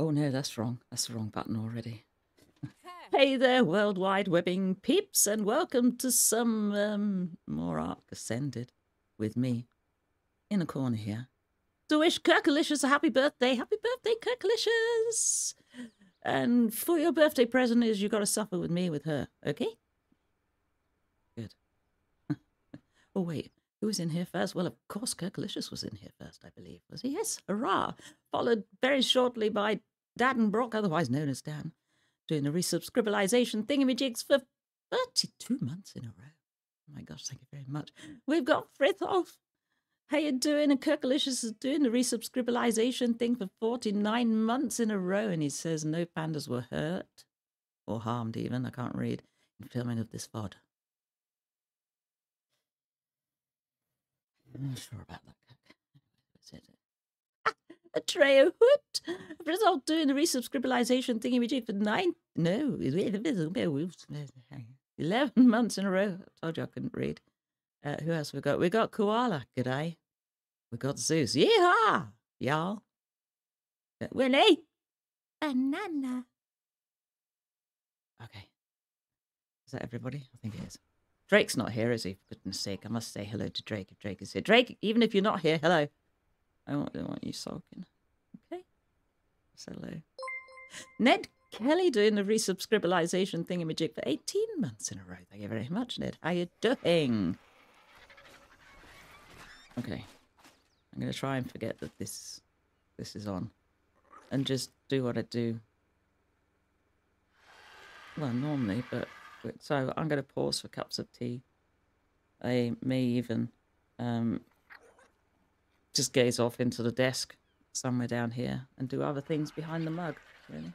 Oh no, that's wrong. That's the wrong button already. Hey there, worldwide webbing peeps, and welcome to some more Ark Ascended with me in a corner here. To wish Kirkalicious a happy birthday. Happy birthday, Kirkalicious! And for your birthday present is you got to suffer with me with her, okay? Good. Oh wait, who was in here first? Well, of course, Kirkalicious was in here first, I believe. Was he? Yes, hurrah! Followed very shortly by Dad and Brock, otherwise known as Dan, doing the resubscribalization thingamajigs for 32 months in a row. Oh my gosh, thank you very much. We've got Frithoff. How you doing? And Kirkalicious is doing the resubscribalization thing for 49 months in a row, and he says no pandas were hurt or harmed even. I can't read in filming of this VOD. I'm not sure about that. That's it. Ah, Atreyo Hoot! Result doing the resubscribalization thingy we did for 11 months in a row. I told you I couldn't read. Who else we got? We got Koala. G'day. We got Zeus. Yeehaw! Y'all. Willie. Banana. Okay. Is that everybody? I think it is. Drake's not here, is he? For goodness sake, I must say hello to Drake if Drake is here. Drake, even if you're not here, hello. I don't want you sulking. Okay. So hello. Ned Kelly doing the resubscribalization thingamajig for 18 months in a row. Thank you very much, Ned. How you doing? Okay. I'm going to try and forget that this is on. And just do what I do. Well, normally, but... So I'm going to pause for cups of tea. I may even just gaze off into the desk somewhere down here and do other things behind the mug, really.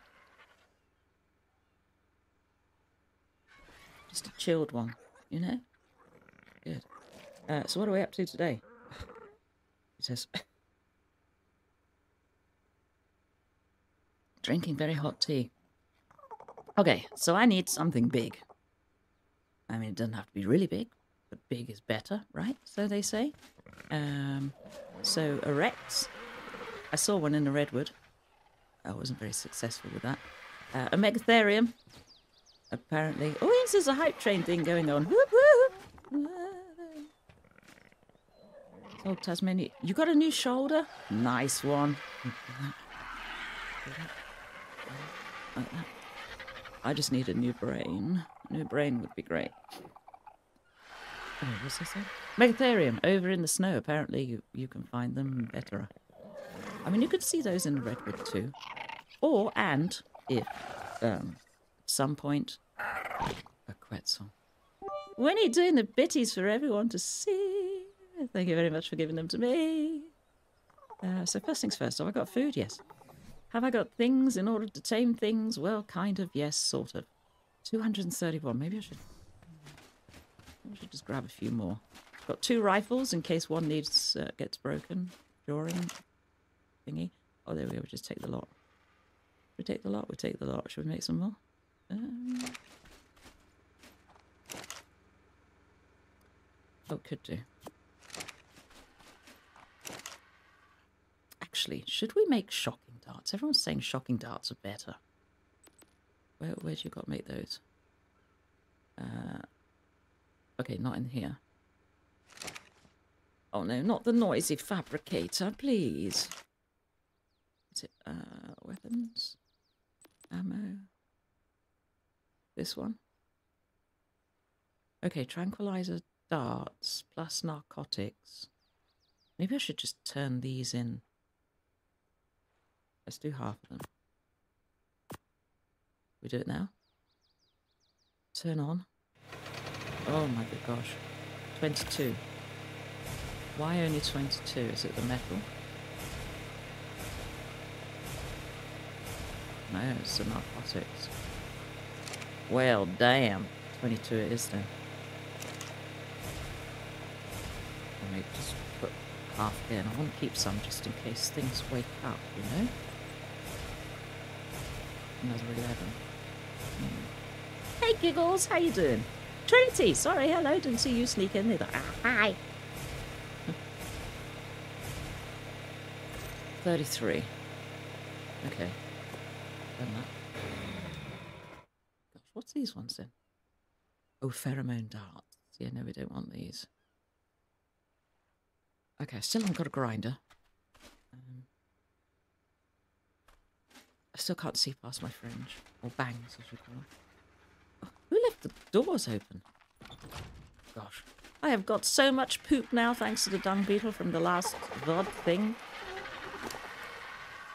Just a chilled one, you know? Good. So what are we up to today? It says... Drinking very hot tea. Okay, so I need something big. I mean, it doesn't have to be really big, but big is better, right? So they say. So a Rex. I saw one in the redwood. I wasn't very successful with that. A Megatherium, apparently. Oh, yes, there's a hype train thing going on. Whoop, whoop. Old Tasmania. You got a new shoulder? Nice one. Like that. I just need a new brain. New brain would be great. Oh, what's this thing? Megatherium, over in the snow. Apparently you can find them better. I mean, you could see those in the redwood too. Or, and if, at some point, a Quetzal. When are you doing the bitties for everyone to see? Thank you very much for giving them to me. So first things first, have I got food? Yes. Have I got things in order to tame things? Well, kind of, yes, sort of. 231. Maybe I should just grab a few more. Got two rifles in case one needs gets broken during thingy. Oh, there we go. We'll just take the lot. We take the lot. We take the lot. Should we make some more? Oh, could do. Actually, should we make shocking? Darts. Everyone's saying shocking darts are better. Where'd you got to make those? Okay, not in here. Oh no, not the noisy fabricator, please. Is it weapons? Ammo. This one. Okay, tranquilizer darts plus narcotics. Maybe I should just turn these in. Let's do half of them. We do it now. Turn on. Oh my good gosh. 22. Why only 22? Is it the metal? No, it's the narcotics. Well, damn. 22 it is then. Let me just put half here. And I want to keep some just in case things wake up, you know? Another 11. Hey Giggles, how you doing? Trinity, sorry, hello, didn't see you sneak in either. Ah, hi. 33. Okay. than that. Gosh, what's these ones then? Oh, pheromone darts. Yeah, no, we don't want these. Okay, I still haven't got a grinder. I still can't see past my fringe. Or bangs, as we call them. Oh, who left the doors open? Gosh. I have got so much poop now, thanks to the dung beetle from the last VOD thing.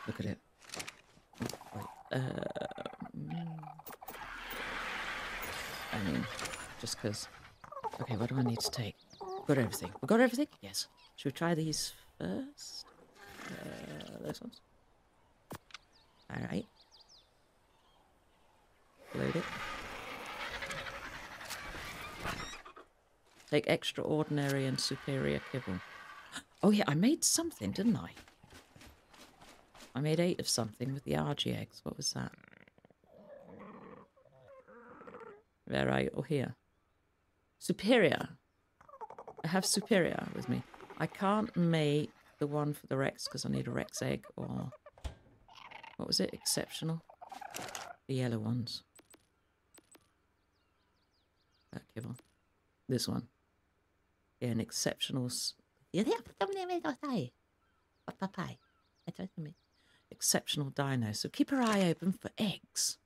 Look at it. I mean, just because... Okay, what do I need to take? We've got everything. We've got everything? Yes. Should we try these first? Those ones. Alright. Load it. Take extraordinary and superior kibble. Oh yeah, I made something, didn't I? I made 8 of something with the Argy eggs. What was that? Where are you? Oh, here. Superior. I have superior with me. I can't make the one for the Rex because I need a Rex egg or... What was it? Exceptional? The yellow ones. That kibble. This one. Yeah, an exceptional... Exceptional dino. So keep your eye open for eggs.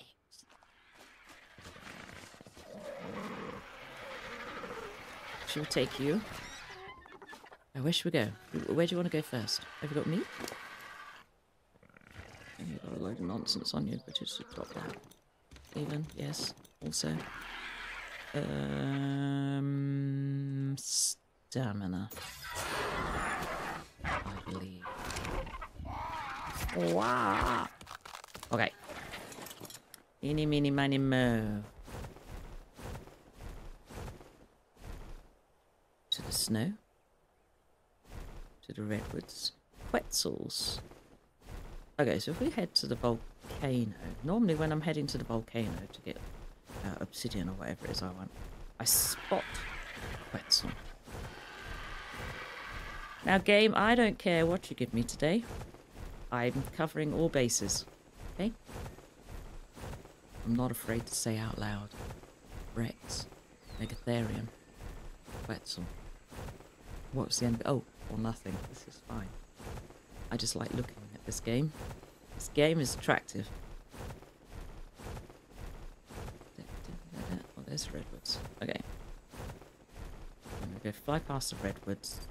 Eggs. She'll take you. Now, where should we go? Where do you want to go first? Have you got meat? And you've got a load of nonsense on you, but you should drop that. Even, yes, also. Stamina. I believe. Wow. Okay. Eeny, meeny, miny, moe. To the snow. To the redwoods. Quetzals. Okay, so if we head to the volcano, normally when I'm heading to the volcano to get obsidian or whatever it is I want, I spot Quetzal. Now, game, I don't care what you give me today. I'm covering all bases, okay? I'm not afraid to say out loud. Rex, Megatherium, Quetzal. What's the end? Oh, or nothing. This is fine. I just like looking at this game. This game is attractive. Oh, there's redwoods. Okay. I'm going to go fly past the redwoods.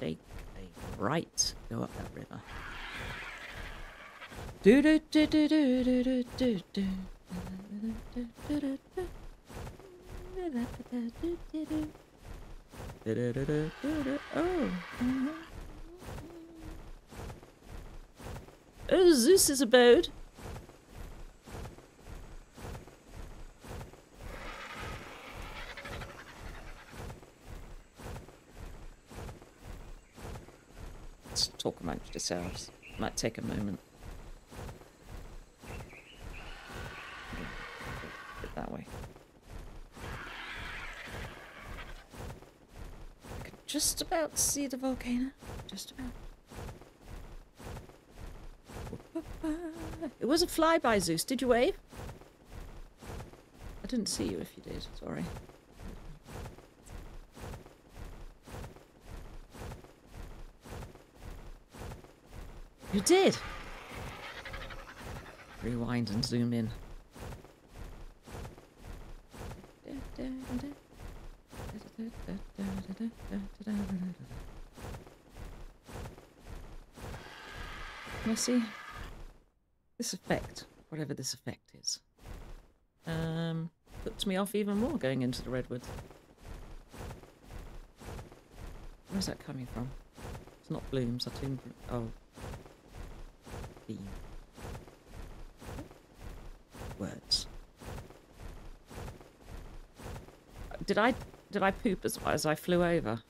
Take a right. Go up that river. Do do do do do do do do do do. Oh. Oh, Zeus's abode. Let's talk amongst yourselves. Might take a moment. Put it that way. I can just about see the volcano. Just about. It was a flyby, Zeus. Did you wave? I didn't see you if you did. Sorry. You did! Rewind and zoom in. Can I see? This effect, whatever this effect is, puts me off even more going into the redwoods. Where's that coming from? It's not blooms, I think. Oh. Beam. Words. Did I poop as I flew over?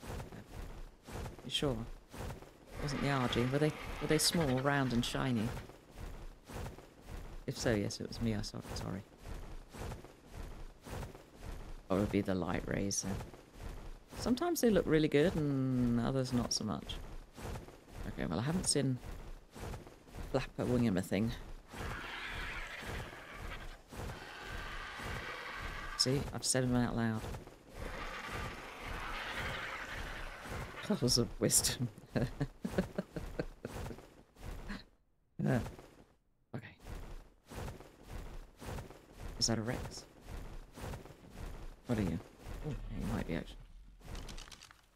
You sure? It wasn't the Argy. Were they small, round and shiny? If so, yes, it was me. I saw it. Sorry. Or it would be the light rays. Then. Sometimes they look really good, and others not so much. Okay, well, I haven't seen a flapper winging a thing. See, I've said them out loud. Puddles of wisdom. Okay. Is that a Rex? What are you? Oh, you might be actually.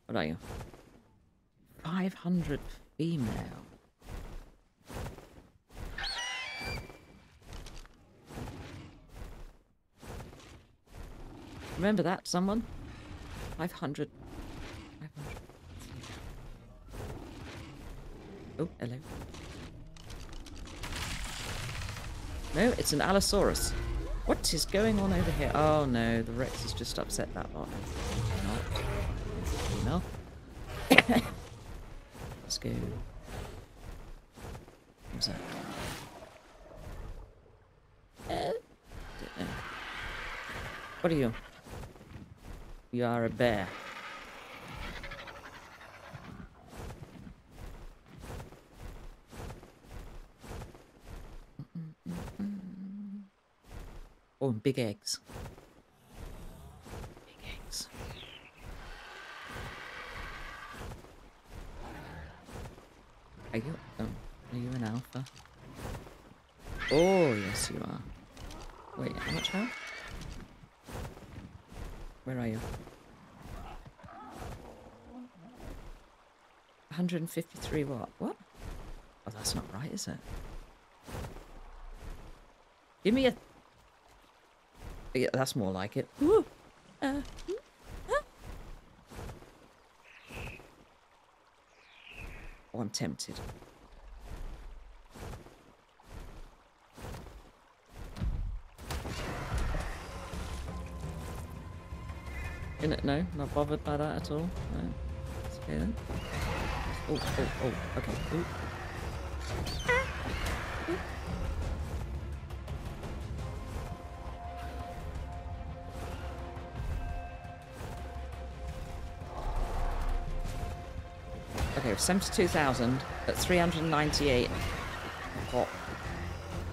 What are you? 500 female. Remember that, someone? 500. 500. Oh, hello. No, it's an Allosaurus. What is going on over here? Oh no, the Rex has just upset that lot. Not. Let's go. What's that? What are you? You are a bear. Oh, and big eggs. Big eggs. Are you an alpha? Oh, yes you are. Wait, how much health? Where are you? 153 what? What? Oh, that's not right, is it? Give me a... Yeah, that's more like it. Woo! Oh, I'm tempted. In it? No, not bothered by that at all. No. It's okay then. Oh, oh, oh. Okay. Ooh. Ooh. Okay, 72,000 at 398. What?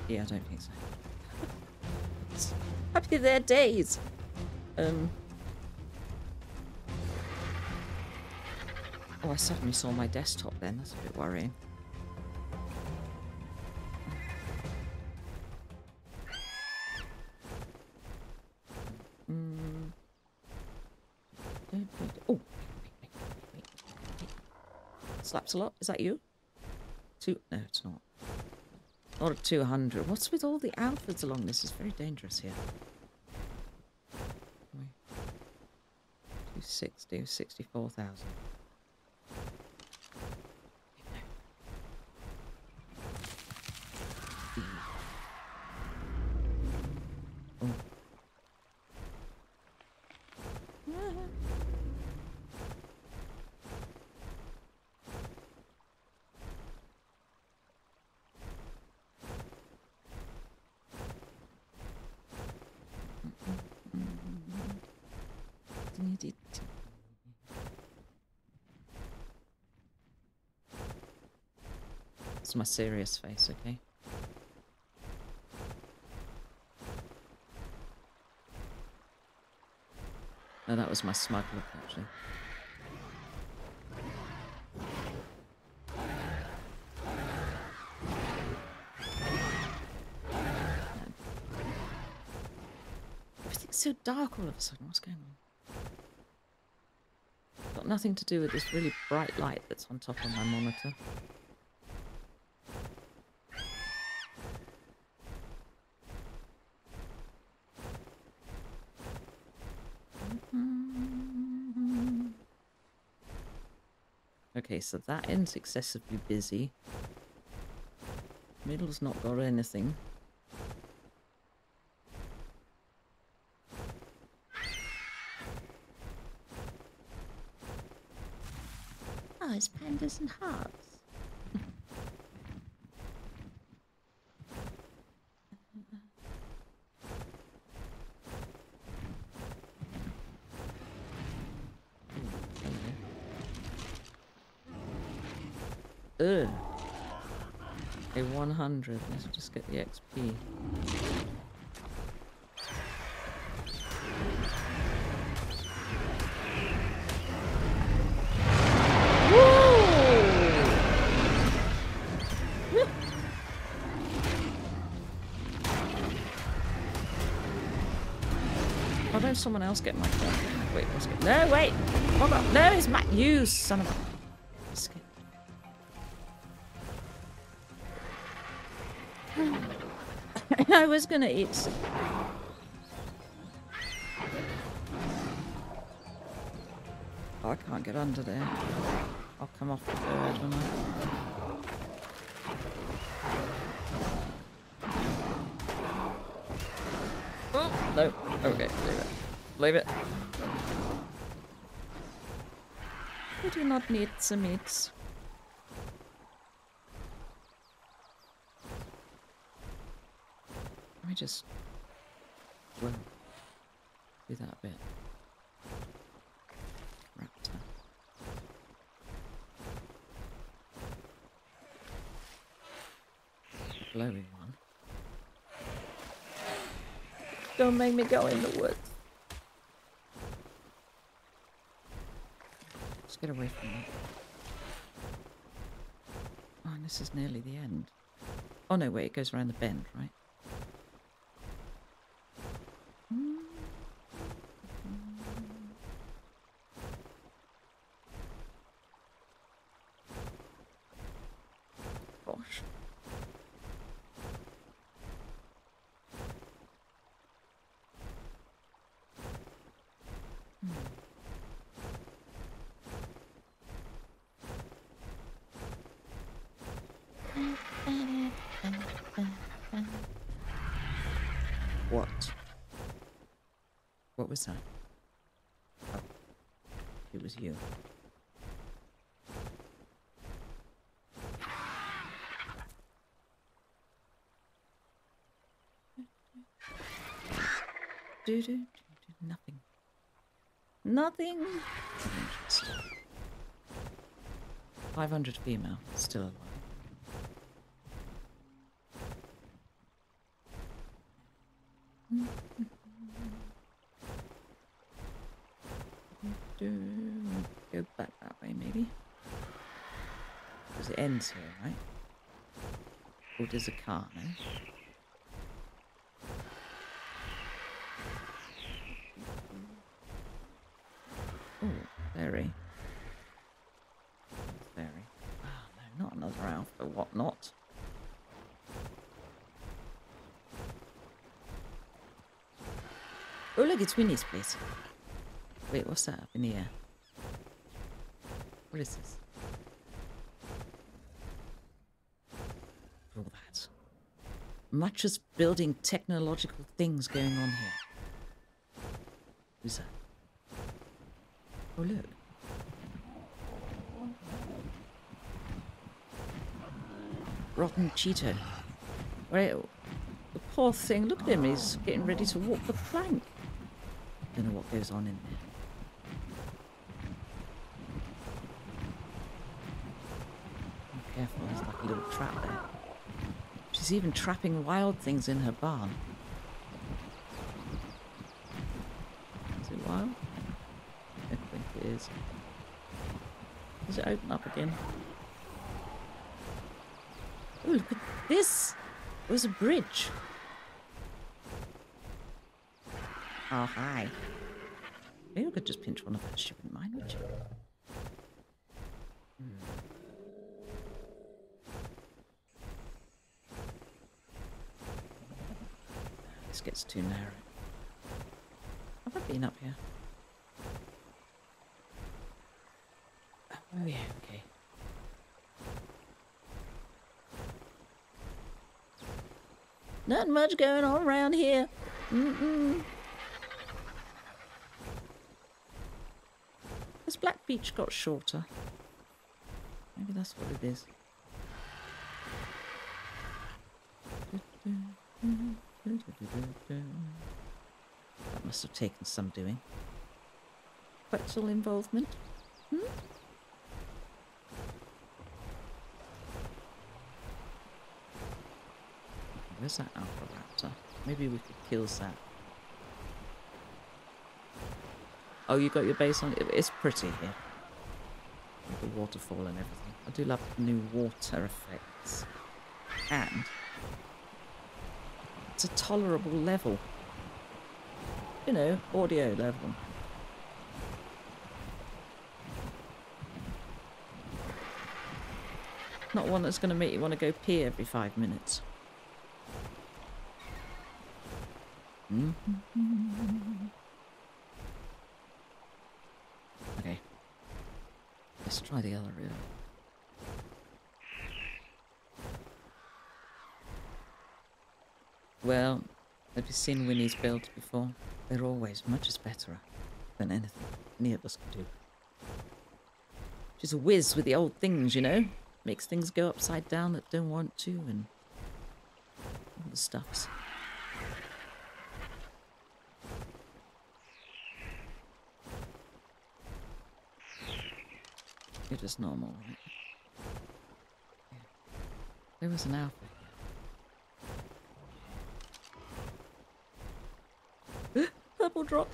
Yeah, I don't think so. Happy their days. Oh, I suddenly saw my desktop then. That's a bit worrying. Oh. Slaps a lot. Is that you? Two? No, it's not. Not at 200. What's with all the alphas along this? It's very dangerous here. 260, 64,000. It's my serious face, okay? No, that was my smug look, actually. Everything's so dark all of a sudden. What's going on? It's got nothing to do with this really bright light that's on top of my monitor. Okay, so that end's excessively busy. Middle's not got anything. Oh, it's pandas and hearts. Ugh. A 100. Let's just get the XP. Why don't someone else get my phone? Wait, let's get... No, wait! Hold up. No, it's Matt Hughes, son of a... Skip. I was gonna eat some... Oh, I can't get under there. I'll come off the bird, won't I? No. Okay, leave it. Leave it. We do not need the meats. Let me just... Well, do that bit. Raptor. Glowing one. Don't make me go in the woods. Let's get away from that. Oh, and this is nearly the end. Oh no, wait, it goes around the bend, right? What was that? Oh, it was you. Do nothing. Nothing. 500 female still alive. Go back that way, maybe. Because it ends here, right? Or there's a car now. Oh, fairy. Fairy. Oh, no, not another alpha, whatnot. Oh, look, it's Winnie's place. Wait, what's that up in the air? What is this? All that. Much as building technological things going on here. Who's that? Oh, look. Rotten Cheeto. Right, the poor thing. Look at him. He's getting ready to walk the plank. Don't know what goes on in there. Careful, there's like a little trap there. She's even trapping wild things in her barn. Is it wild? I don't think it is. Does it open up again? Oh, look at this! It was a bridge. Oh, hi. Maybe I could just pinch one of that. She wouldn't mind, would you? This gets too narrow. Have I been up here? Oh yeah, okay. Not much going on around here. This Black Beach got shorter. Maybe that's what it is. That must have taken some doing. Quetzal involvement. Where's that alpha raptor? Maybe we could kill that. Oh, you got your base on it. It's pretty here. With the waterfall and everything. I do love the new water effects. And... it's a tolerable level. you know, audio level. Not one that's going to make you want to go pee every 5 minutes. Okay. Let's try the other room. Well, have you seen Winnie's builds before? They're always much better than anything any of us could do. She's a whiz with the old things, you know? Makes things go upside down that don't want to, and all the stuffs. You're just normal, right? Yeah. There was an alpha. Purple drop.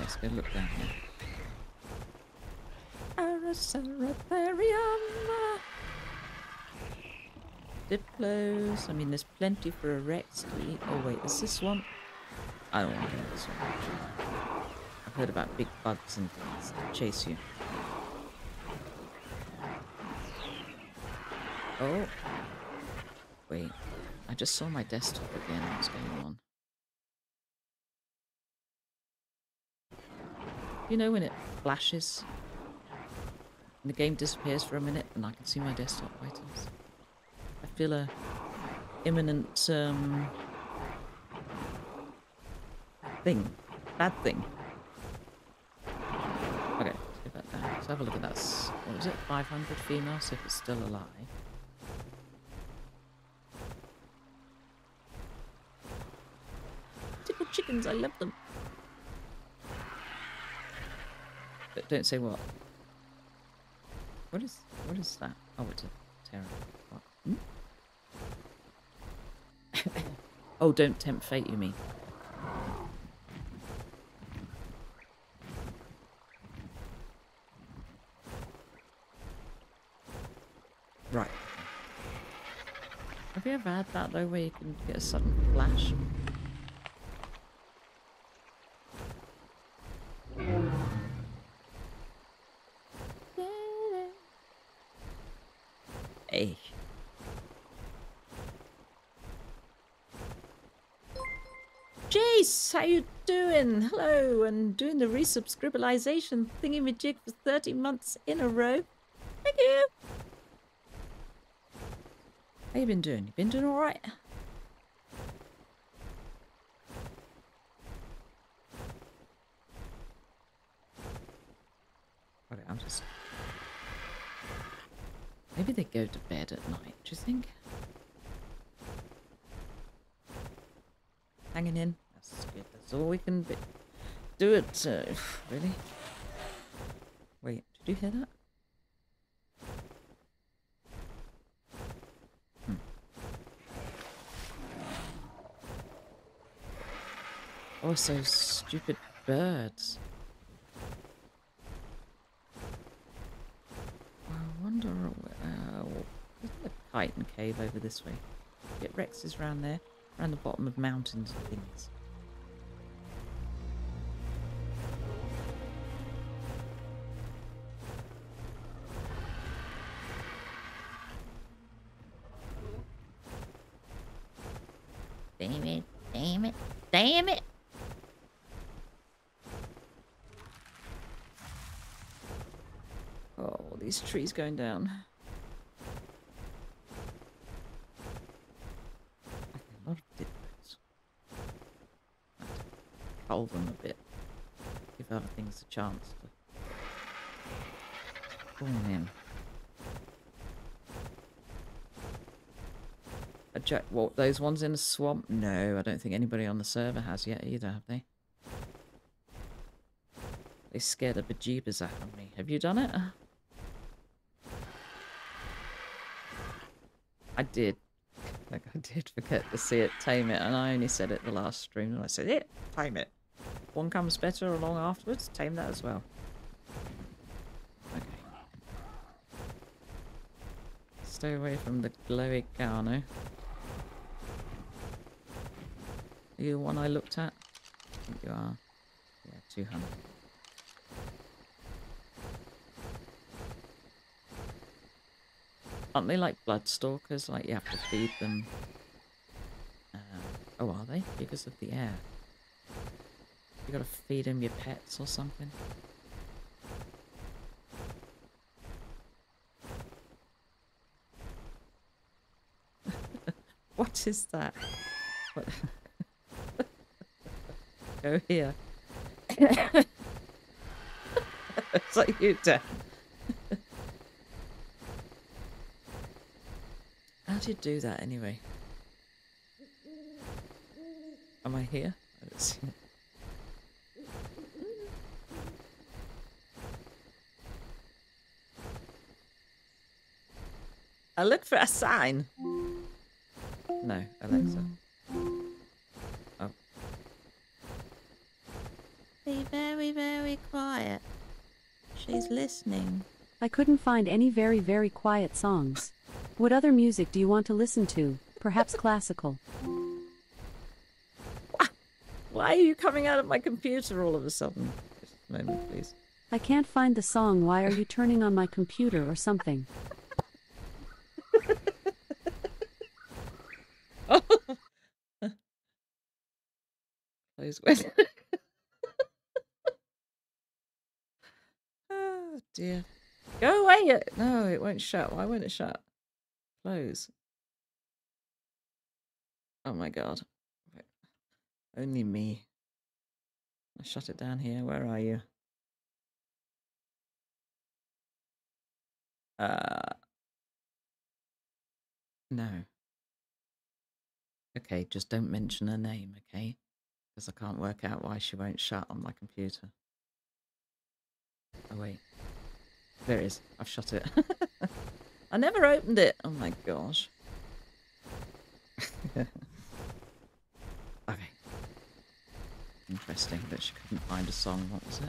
Let's go look down here. Arasaratherium. Diplos. I mean, there's plenty for a Rex to eat. Oh wait, is this one? I don't want to get this one. I've heard about big bugs and things that chase you. Oh. Wait. I just saw my desktop again. What's going on? You know when it flashes and the game disappears for a minute and I can see my desktop items? I feel a imminent thing. Bad thing. Okay, let's go back down. Let's have a look at that. What is it? 500 female, so if it's still alive. Chickens, I love them. But don't say what. What is that? Oh, it's a terror. What? Hmm? Oh, don't tempt fate, you mean. Right. Have you ever had that though, where you can get a sudden flash? Jace, how you doing? Hello, and doing the resubscribalization thingy-majig for 30 months in a row. Thank you. How you been doing? You been doing all right? Okay, I'm just. Maybe they go to bed at night, do you think? Hanging in. That's good. That's all we can be. Do it, really. Wait, did you hear that? Oh, so stupid birds. I wonder Titan Cave over this way. Get Rexes round there, around the bottom of mountains and things. Damn it, damn it, damn it! Oh, these trees going down. Them a bit. Give other things a chance to pull in. A jack. What, those ones in a swamp? No, I don't think anybody on the server has yet either, have they? They scared the bejeebers out of me. Have you done it? I did. Like I did forget to see it, tame it, and I only said it the last stream, and I said it, tame it. One comes better along afterwards, tame that as well. Okay. Stay away from the glowy cow now. Are you the one I looked at? I think you are. Yeah, 200. Aren't they like bloodstalkers? Like you have to feed them. Oh, are they? Because of the air. You gotta feed them your pets or something. What is that? What? Go here. It's like you, Dan. How do you do that anyway? Am I here? I don't see it. I look for a sign. No, Alexa. Oh. Be very, very quiet. She's listening. I couldn't find any very, very quiet songs. What other music do you want to listen to? Perhaps classical. Why are you coming out of my computer all of a sudden? Just a moment, please. I can't find the song. Why are you turning on my computer or something? Oh. Oh dear. Go away. No, it won't shut. Why won't it shut? Close. Oh my god. Only me. I shut it down here. Where are you? No. Okay, just don't mention her name, okay? Because I can't work out why she won't shut on my computer. Oh, wait. There it is. I've shut it. I never opened it. Oh, my gosh. Okay. Interesting that she couldn't find a song. What was it?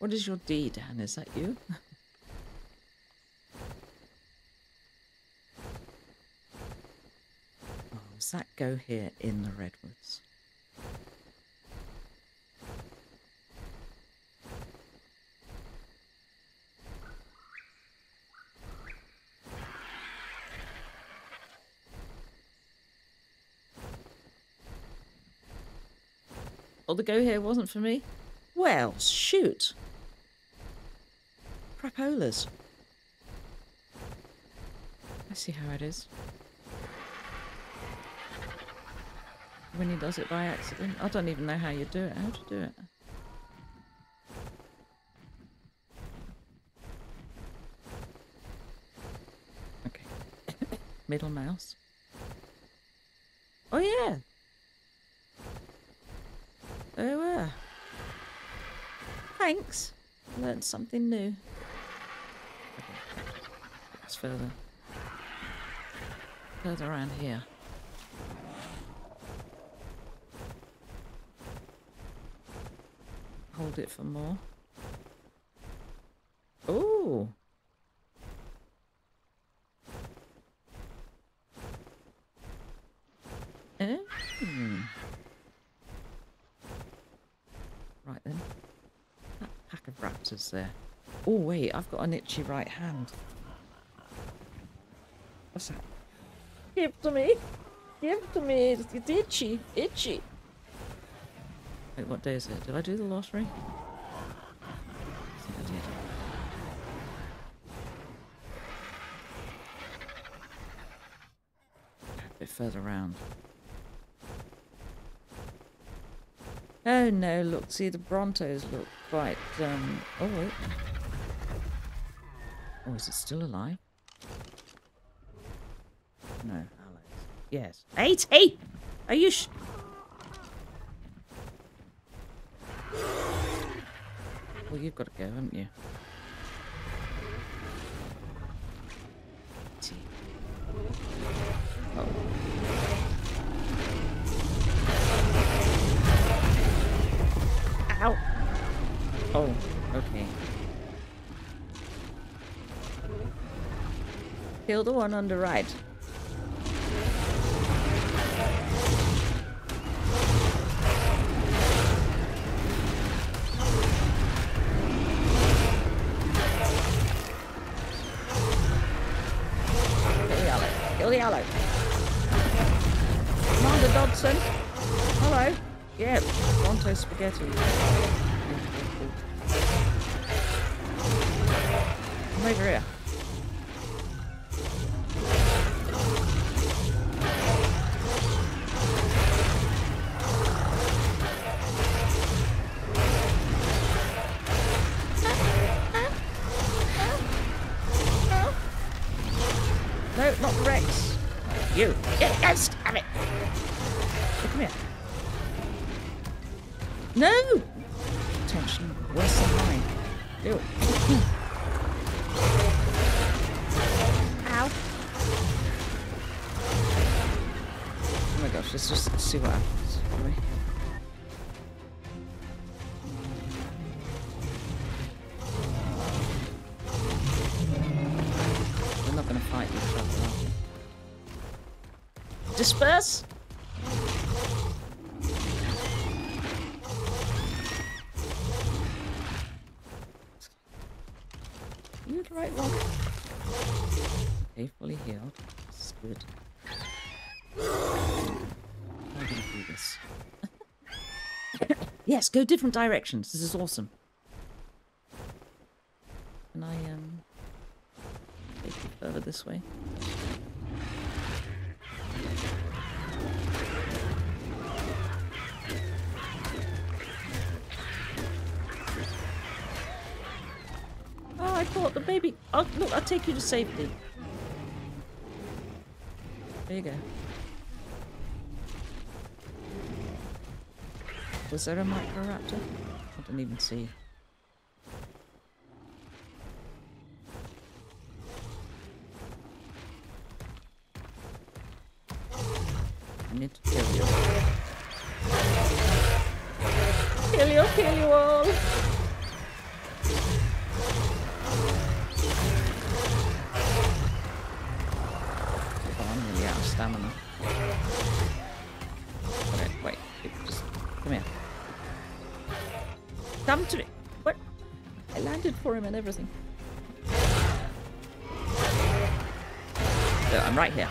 What is your D, Dan? Is that you? Oh, does that go here in the redwoods? Oh, the go here wasn't for me? Well, shoot! Crapolas. I see how it is. When he does it by accident. I don't even know how you do it. How do you do it? Okay. Middle mouse. Oh yeah! There we are. Thanks. I learned something new. It's further around here. Hold it for more. Oh, right then. That pack of raptors there. Oh wait, I've got an itchy right hand. What's that? Give to me, it's itchy, itchy. Wait, what day is it? Did I do the lottery? I think I did. A bit further around. Oh no, look, see the Brontos look quite, oh wait. Oh, is it still alive? No, Alex. Yes. 80! Are you Well, you've got to go, haven't you? Oh, okay. Kill the one on the right. Kill the yellow. Commander Dodson. Hello. Yeah, Monto Spaghetti. Come over here. No, not Rex. You. Yeah, yes, damn it. So come here. No! Attention, worse than mine. Do it. Ow. Oh my gosh, let's just see what happens. We're not going to fight each other, are we? Disperse! Right one. Okay, fully healed. This is good. I'm gonna do this. Yes, go different directions. This is awesome. Can I take it further this way? I thought the baby. Oh, look, I'll take you to safety. There you go. Was there a microraptor? I didn't even see. I need to kill you. Kill you all. Stamina. Okay, wait. Just come here. Come to me. What? I landed for him and everything. No, I'm right here.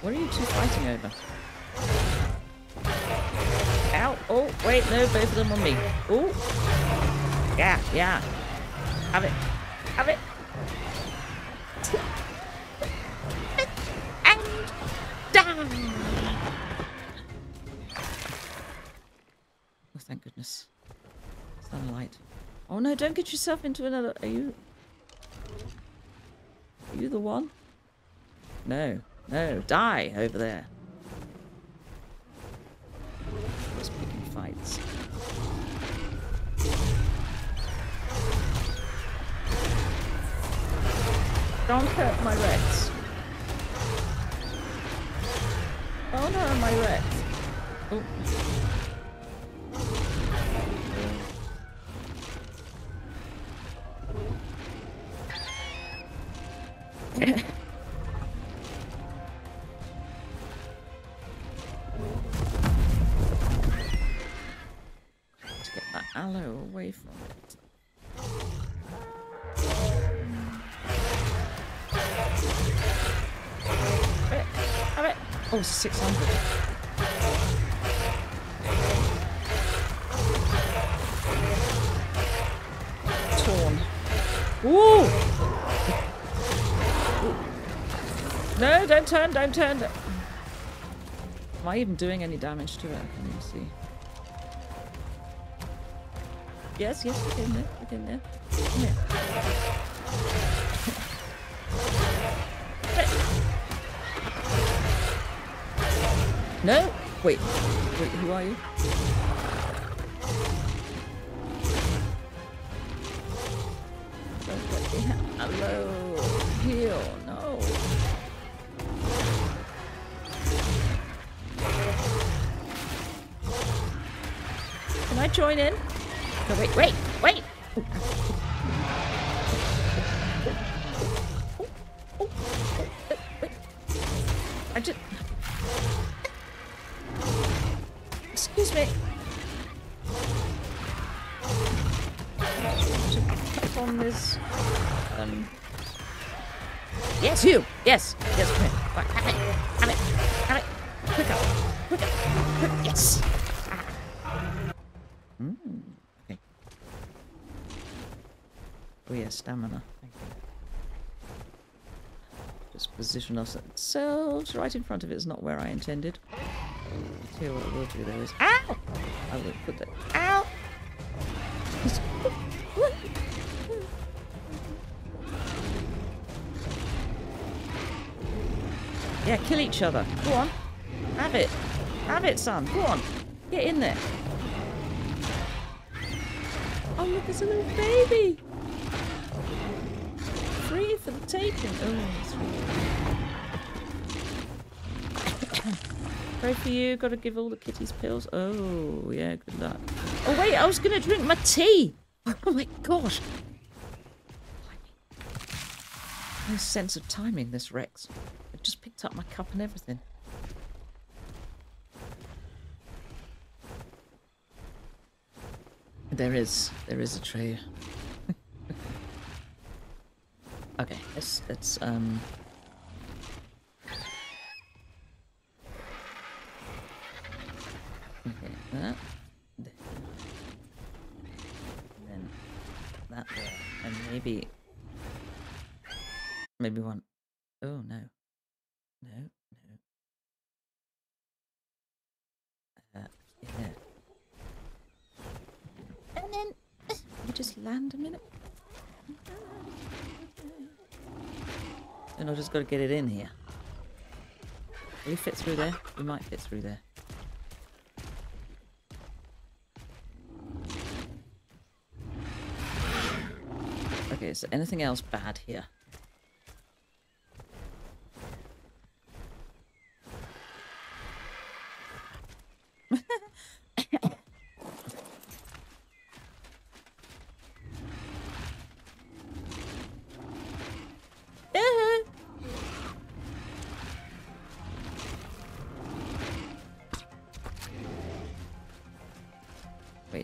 What are you two fighting over? Ow. Oh, wait. No, both of them on me. Ooh. Yeah, yeah. Have it. Have it. Oh, thank goodness. Sunlight. Oh no, don't get yourself into another. Are you the one? No. No. Die over there. Just picking fights. Don't hurt my Rex. Oh no, my Rex. Oh. To get that aloe away from it. Have it. Oh, 600. Torn. Ooh! Ooh. No, don't turn, don't turn. Am I even doing any damage to it? I can't even see. Yes, yes, get in there, get in there. Come here. No! Wait. Wait, who are you? Don't let me have hello. Heal. No. Can I might join in. No, wait, wait, wait! Wait. I just... Excuse me. Click on this. Yes, you! Yes! Yes, come here. Have it! Have it! Have it! Quick up! Quick up! Quick! Yes! Okay. Oh yeah, stamina. Just position ourselves right in front of it is not where I intended. I'll tell you what I will do though is... Ow! I will put that... Ow! Yeah, kill each other. Go on. Have it. Have it, son. Go on. Get in there. Oh, look, there's a little baby. Free for the taking. Oh, pray for you. Got to give all the kitties pills. Oh, yeah, good luck. Oh, wait, I was going to drink my tea. Oh, my gosh. No sense of timing, this Rex. Just picked up my cup and everything. There is a tray. Okay, let's okay, that. Then that there. And maybe one. Oh no. No. Yeah. And then you just land a minute. And I just got to get it in here. Will you fit through there? We might fit through there. Okay, is there anything else bad here?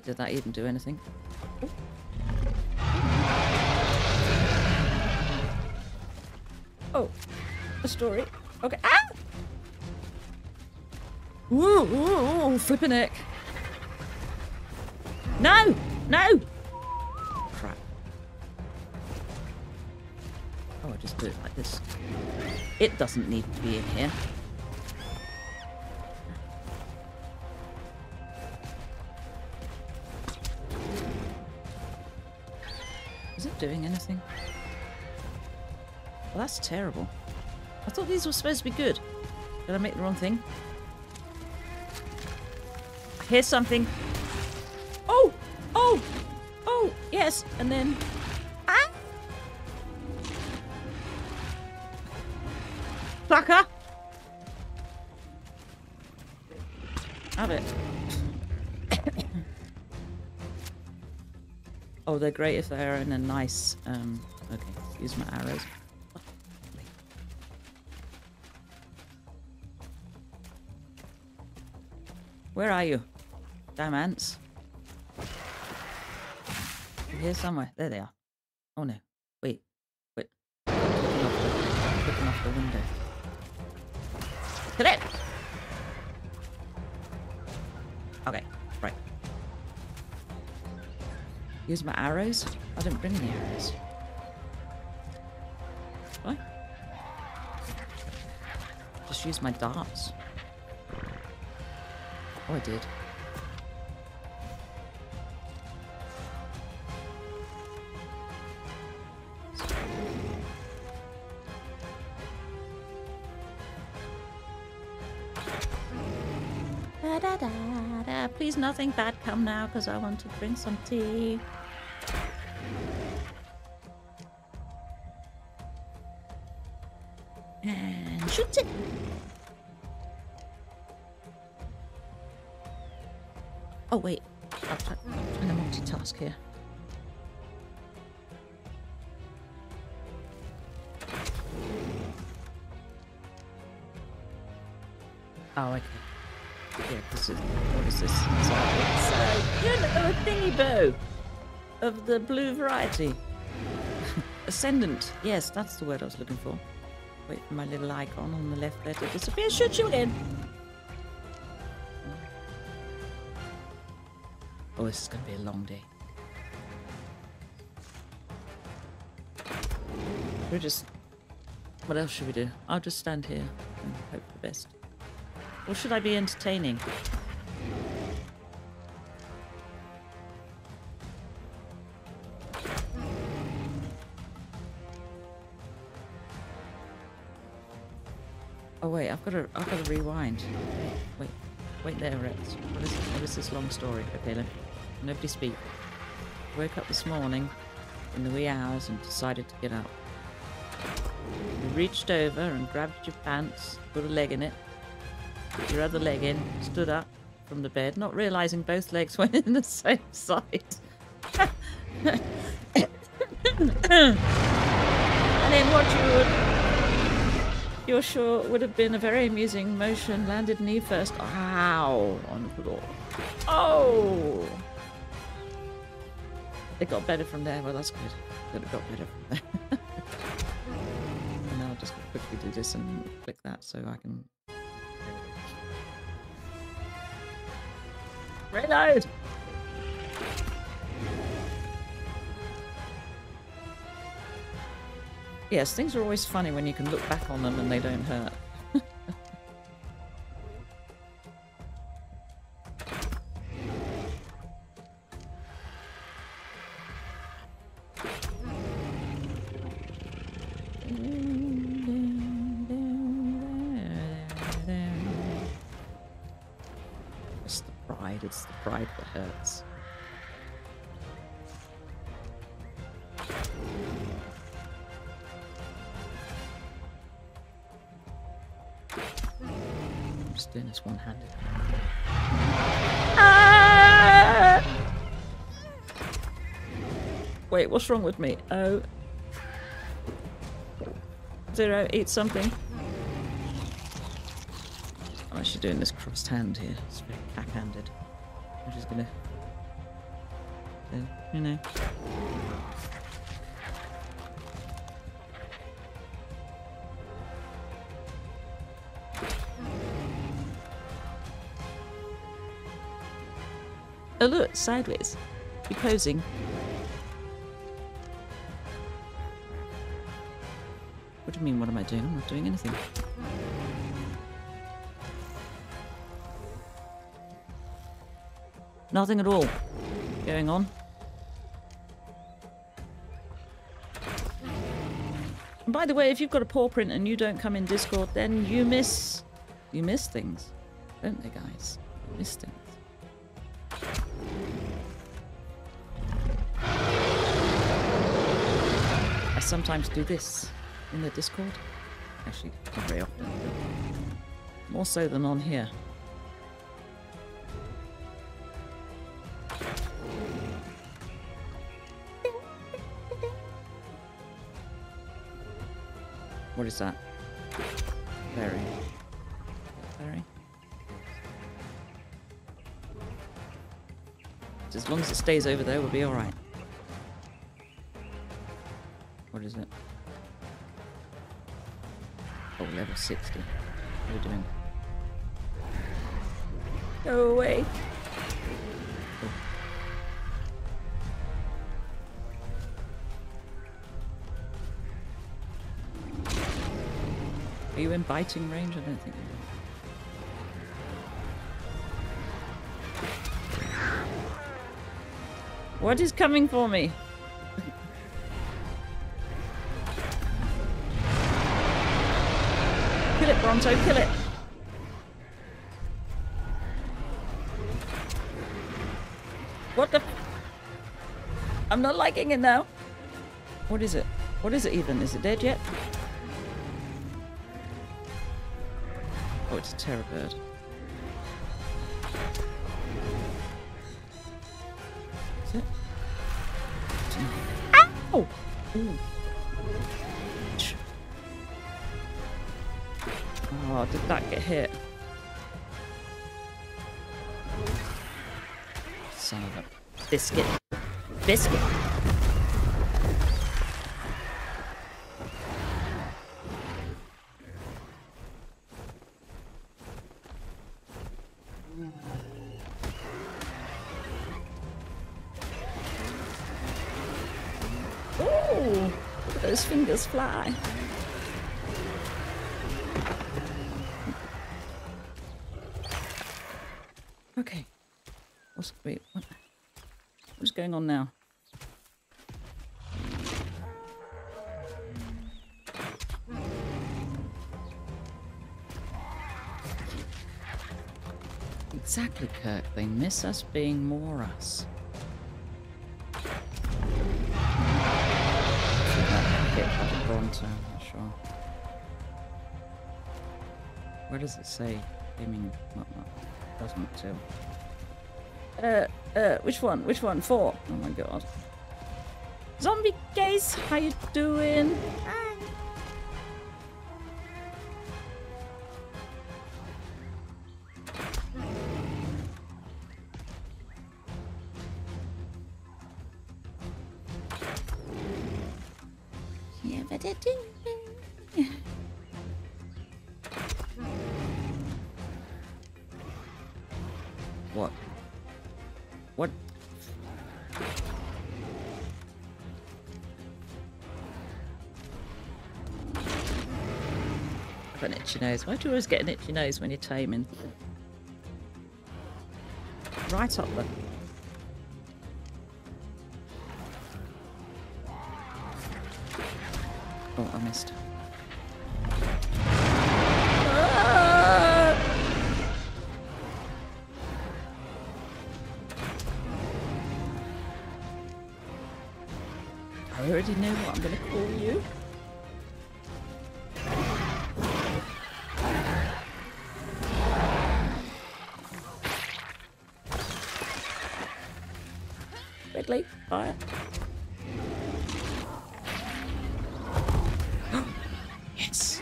Did that even do anything? Oh. Oh, a story. Okay. Ah! Whoa, whoa, whoa, flippin' heck. No! No! Crap. Oh, I just do it like this. It doesn't need to be in here. Doing anything? Well, that's terrible. I thought these were supposed to be good. Did I make the wrong thing? I hear something. Oh! Oh! Oh! Yes! And then... Ah! Fucker! Have it. Oh, they're great if they're in a nice, okay, use my arrows. Where are you? Damn ants. You're here somewhere. There they are. Oh no. Wait. Wait. Looking off the window. Get it! Okay. Use my arrows? I didn't bring the arrows. What? Just use my darts. Oh, I did. Please, nothing bad come now, because I want to drink some tea. And shoot it! Oh, wait. I'm trying to multitask here. Oh, okay. Yeah, this is... What is this? It's a thingy-bo of the blue variety. Ascendant. Yes, that's the word I was looking for. Wait for my little icon on the left there to disappear. Shoot you again. Oh, this is going to be a long day. We're just... What else should we do? I'll just stand here and hope for the best. Or should I be entertaining? Oh wait, I've got to rewind. Wait there, Rex. What is this long story? Okay, look. Nobody speak. Woke up this morning in the wee hours and decided to get up. You reached over and grabbed your pants, put a leg in it. Put your other leg in, stood up from the bed, not realizing both legs went in the same side. And then you're sure would have been a very amusing motion, landed knee first, ow, on the floor. Oh! It got better from there, well that's good. That it got better from there. And now I'll just quickly do this and click that so I can... Reload! Yes, things are always funny when you can look back on them and they don't hurt. It's the pride that hurts. I'm just doing this one-handed. Ah! Wait, what's wrong with me? Oh. Zero, eat something. I'm actually doing this crossed hand here. It's very backhanded. I'm just gonna, you know. Oh look, sideways. You're posing. What do you mean, what am I doing? I'm not doing anything. Nothing at all going on. And by the way, if you've got a paw print and you don't come in Discord, then you miss things, don't they, guys? You miss things. I sometimes do this in the Discord. Actually, not very often. More so than on here. What is that? Berry. As long as it stays over there, we'll be all right. What is it? Oh, level 60. What are we doing? Go away. Are you in biting range? I don't think you are. What is coming for me? Kill it, Bronto, kill it! What the... I'm not liking it now. What is it? What is it even? Is it dead yet? It's a terror bird. No! Ooh. Oh, did that get hit? Son of a biscuit. Biscuit! Ooh! Those fingers fly. Okay. Wait, what? What's going on now? Exactly, Kirk. They miss us being more us. Where does it say? I mean, not. It doesn't too. Which one? Which one? Four. Oh my god. Zombie case, how you doing? Hi. Yeah, but I do. Nose. Why do you always get an itchy nose when you're taming? Right up there. Oh, I missed. I already know what I'm going to call you. Fire. Yes.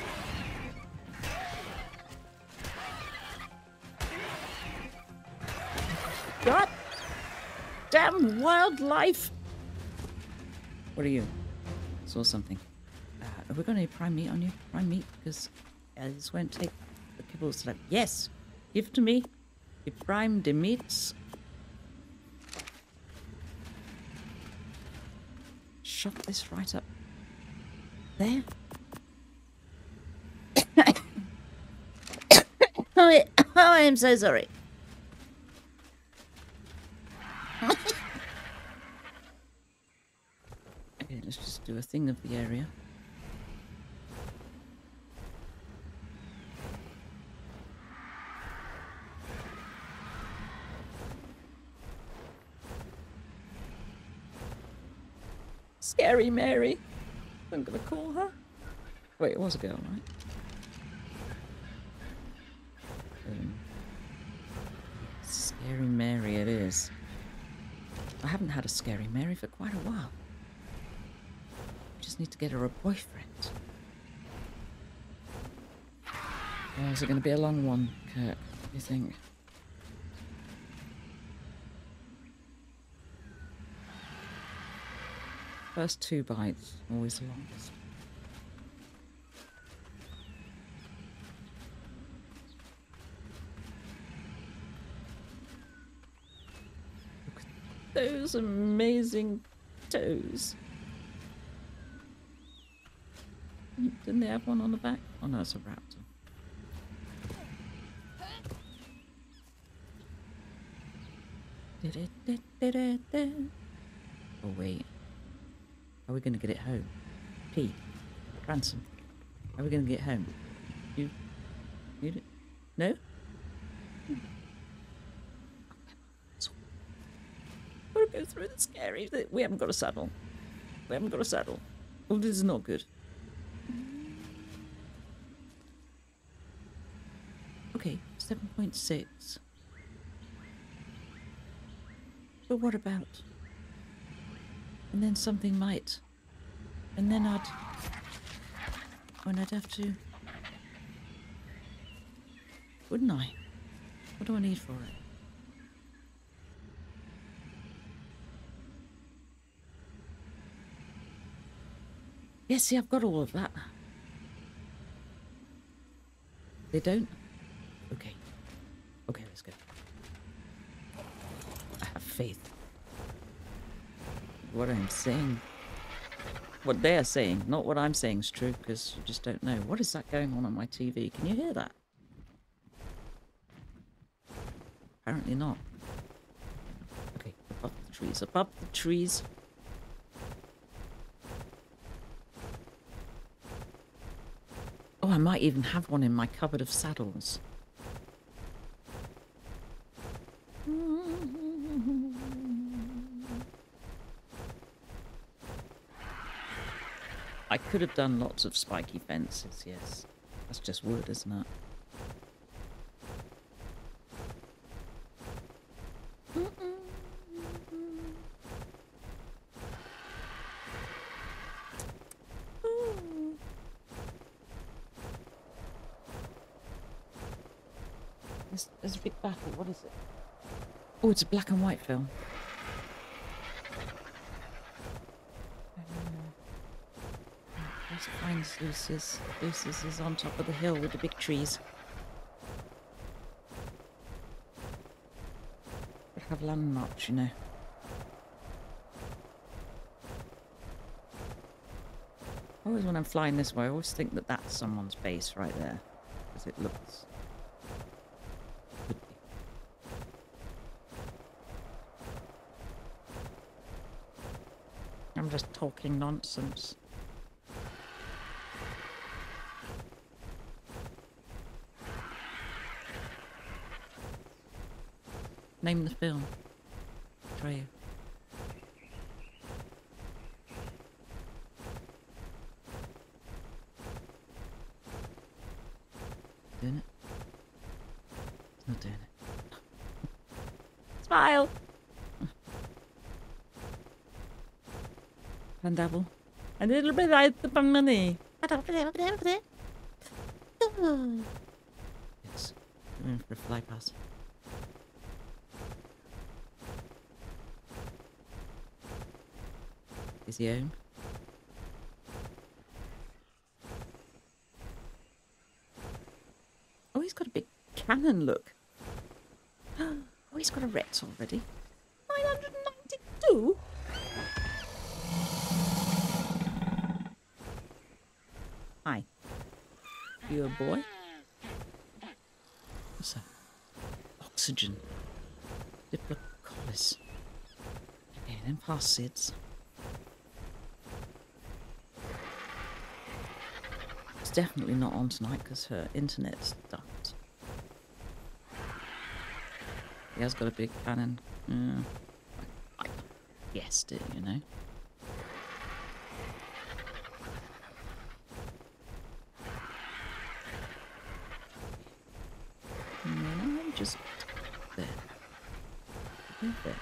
God damn wildlife. What are you? Saw something. Are we going to prime meat on you? Prime meat, because this won't take the people's slap. Yes. Give to me. You prime the meats. Shove this right up there. Oh, I am so sorry. Okay, let's just do a thing of the area. Scary Mary. I'm gonna call her. Wait, it was a girl, right? Scary Mary it is. I haven't had a Scary Mary for quite a while. I just need to get her a boyfriend. Oh, is it gonna be a long one, Kirk? What do you think? First two bites, always the longest. Look at those amazing toes. Didn't they have one on the back? Oh no, it's a raptor. Oh wait. Are we going to get it home? P. Ransom. Are we going to get home? You no? We'll go through the scary. We haven't got a saddle. We haven't got a saddle. Oh, this is not good. Okay, 7.6. But what about? And then something might And then I'd have to, wouldn't I? What do I need for it? Yeah, see, I've got all of that. They don't? Okay. Okay, let's go. I have faith. What I'm saying. What they're saying, not what I'm saying is true, because you just don't know. What is that going on my TV? Can you hear that? Apparently not. Okay, above the trees. Above the trees. Oh, I might even have one in my cupboard of saddles. I could have done lots of spiky fences, yes. That's just wood, isn't it? There's a big battle. What is it? Oh, it's a black and white film. Let's find Lucis. Lucis is on top of the hill with the big trees. They have landmarks, you know. Always when I'm flying this way, I always think that that's someone's base right there, because it looks. I'm just talking nonsense. Name the film. Trail. Doing it? Not doing it. Smile! And double. A little bit like the money. Yes. I'm in for a fly pass. Is he home? Oh, he's got a big cannon, look. Oh, he's got a Rex already. 992? Hi. You a boy? What's that? Oxygen. Diplocolis. Okay, then past Sid's. It's definitely not on tonight because her internet's dumped. He has got a big cannon. Yeah. I guessed it, you know. Just there. There.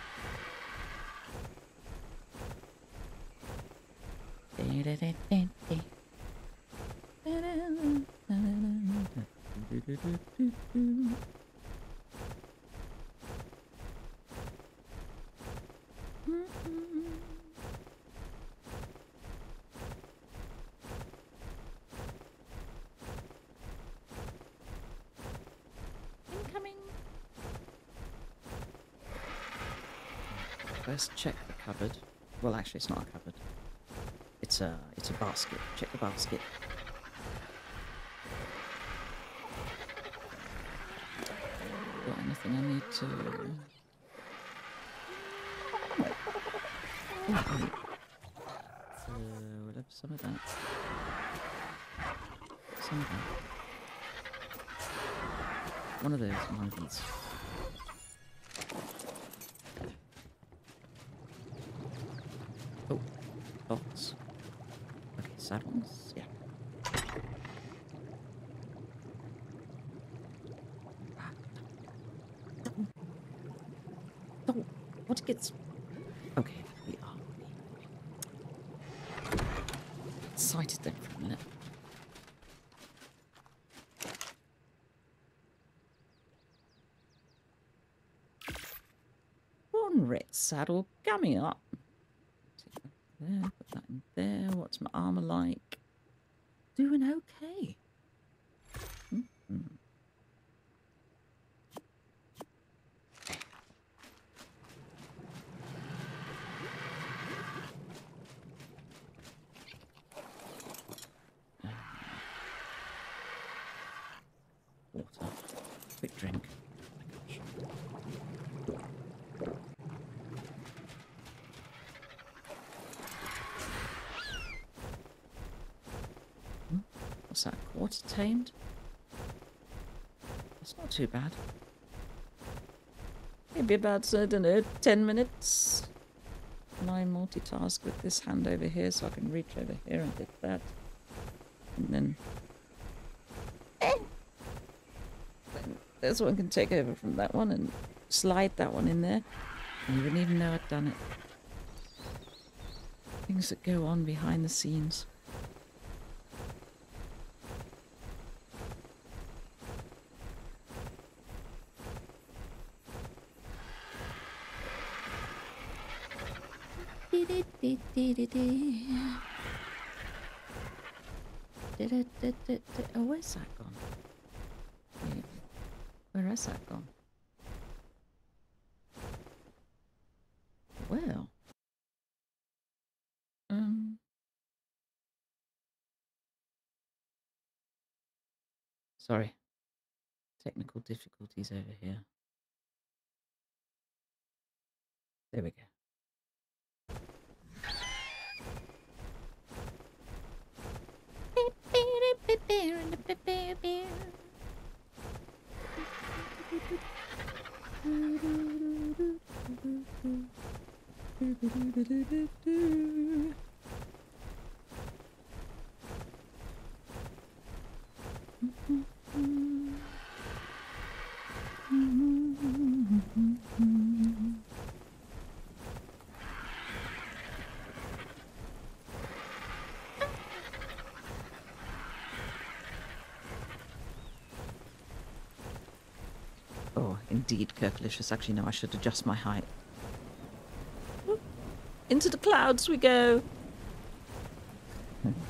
Let's check the cupboard. Well, actually, it's not a cupboard. It's a basket. Check the basket. Got anything I need to? Oh. So we'll have some of that. Some of that. One of those. One of these. Box. Okay, saddles, yeah. Oh, what gets... Okay, we are. excited there for a minute. One Rit saddle coming up. There, put that in there. What's my armor like? Doing okay. Tamed. That's not too bad. Maybe about, I don't know, 10 minutes. And I multitask with this hand over here so I can reach over here and get that. And then... this one can take over from that one and slide that one in there. And you wouldn't even know I'd done it. Things that go on behind the scenes. Oh, where's that gone? Wait, where has that gone? Well, sorry, technical difficulties over here. There we go. Indeed, Kirkalicious. Actually, no, I should adjust my height. Whoop. Into the clouds we go. Okay,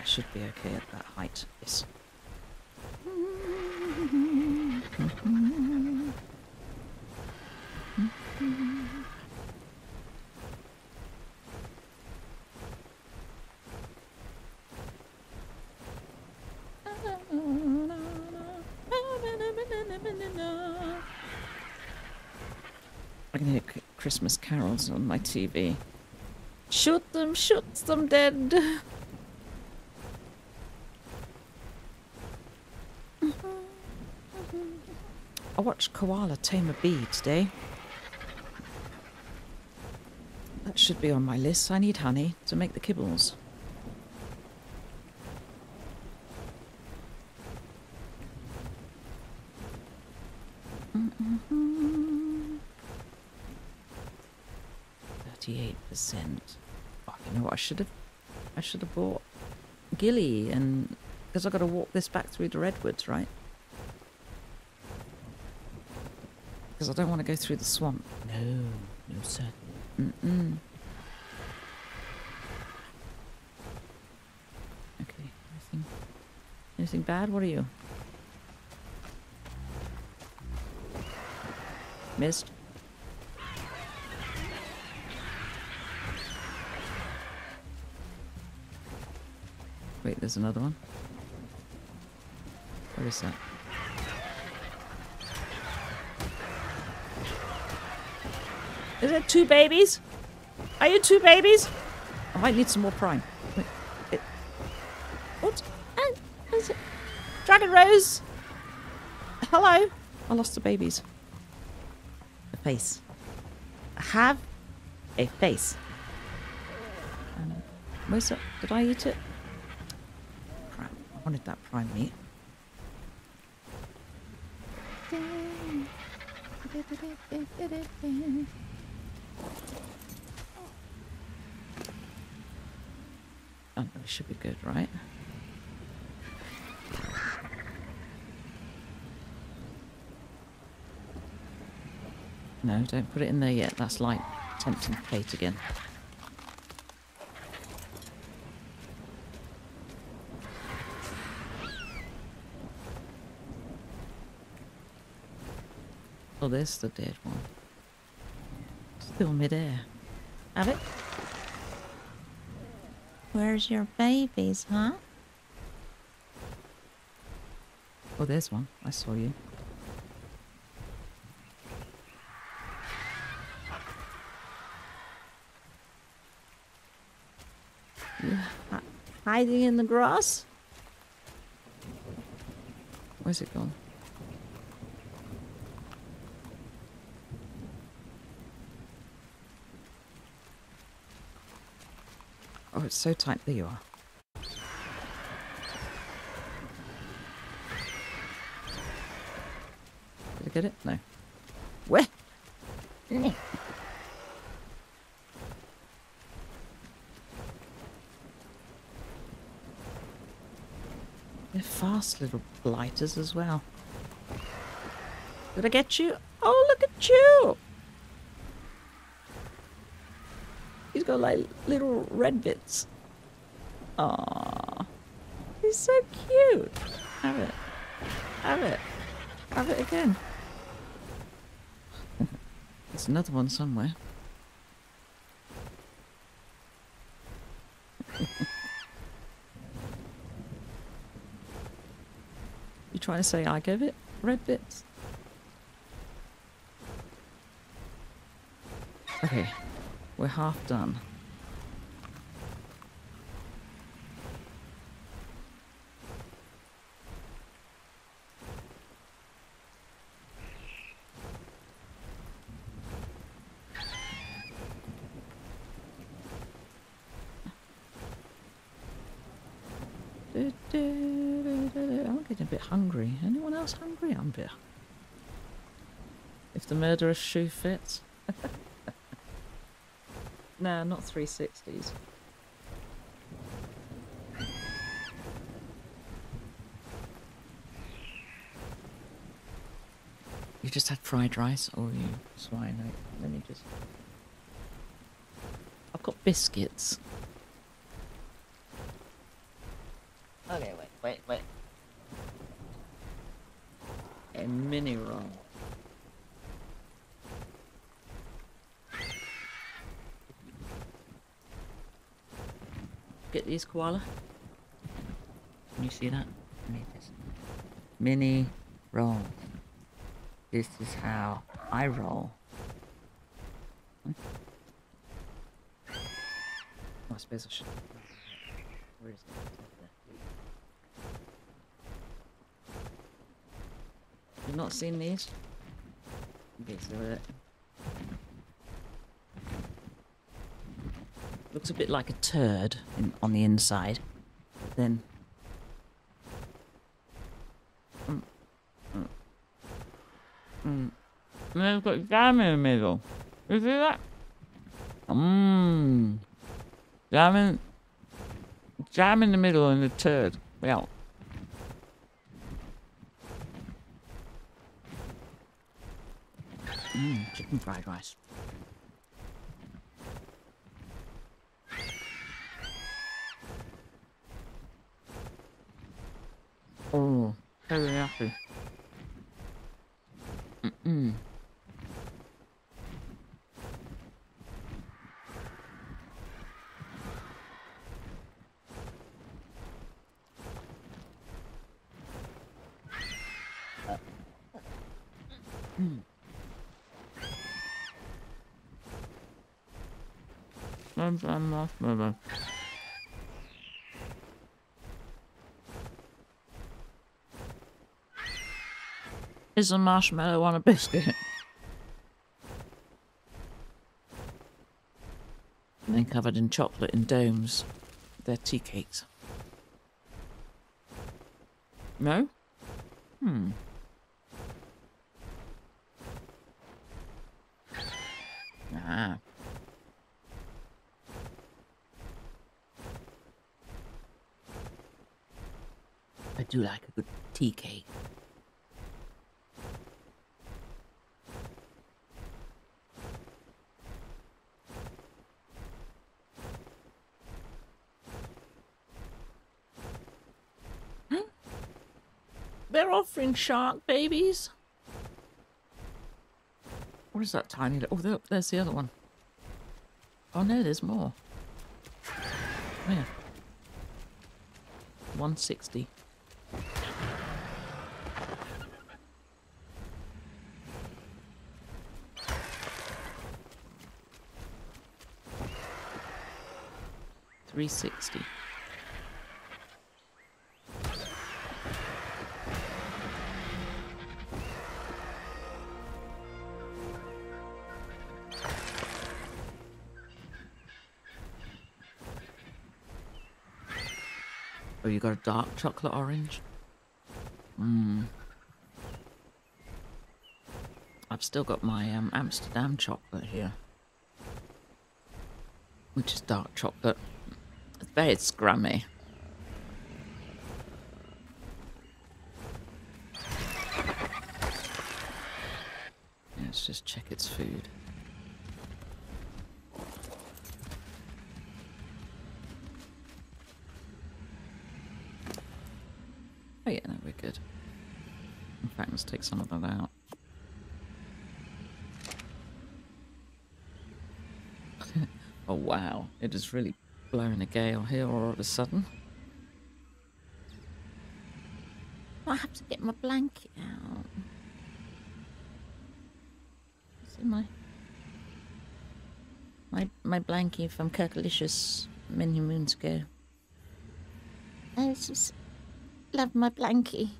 I should be okay at that height. Yes. Christmas carols on my TV. Shoot them dead. I watched Koala Tame a Bee today. That should be on my list. I need honey to make the kibbles. Oh, you know what? I should have bought Gilly, and because I've got to walk this back through the redwoods, right? Because I don't want to go through the swamp. No, sir. Okay, anything bad? What are you? Missed. Wait, there's another one. Where is that? Is it two babies? Are you two babies? I might need some more prime. Wait, what? Is it? Dragon Rose! Hello! I lost the babies. A face. I have a face. Where's that? Did I eat it? Wanted that prime meat. Oh, no, it should be good, right? No, don't put it in there yet. That's like tempting fate again. Oh, there's the dead one. Still midair. Have it? Where's your babies, huh? Oh, there's one. I saw you. Hiding in the grass? Where's it gone? Oh, it's so tight. There you are. Did I get it? No. Where? They're fast little blighters as well. Did I get you? Oh, look at you! He's got like little red bits. Aww. He's so cute. Have it. Have it. Have it again. There's another one somewhere. Trying to say I gave it red bits. Okay, we're half done. Hungry. Anyone else hungry? I'm a bit. If the murderous shoe fits. No, not 360s. You just had fried rice, or you swine? Let me just. I've got biscuits. Okay, wait. A mini roll. Get these koala. Can you see that? Mini roll. This is how I roll. Oh, I suppose I should. Where is it? You've not seen these? Okay, so it looks a bit like a turd on the inside. But then, and then it's got jam in the middle. You see that? Jam in the middle and the turd. Well. Chicken fried rice. Oh, very happy. I'm off my back. Is a marshmallow on a biscuit? And then covered in chocolate in domes. They're tea cakes. No? Ah. I do like a good tea cake. They're offering shark babies. What is that tiny little... Oh, there's the other one. Oh, no, there's more. Where? 160. $360. Oh, you got a dark chocolate orange? Mmm. I've still got my Amsterdam chocolate here, which is dark chocolate. It's very scrummy. Let's just check its food. Oh yeah, no, we're good. In fact, let's take some of that out. Oh wow, it is really blowing a gale here all of a sudden. I have to get my blanket out. It's in my blankie from Kirkalicious many moons ago. I just love my blankie.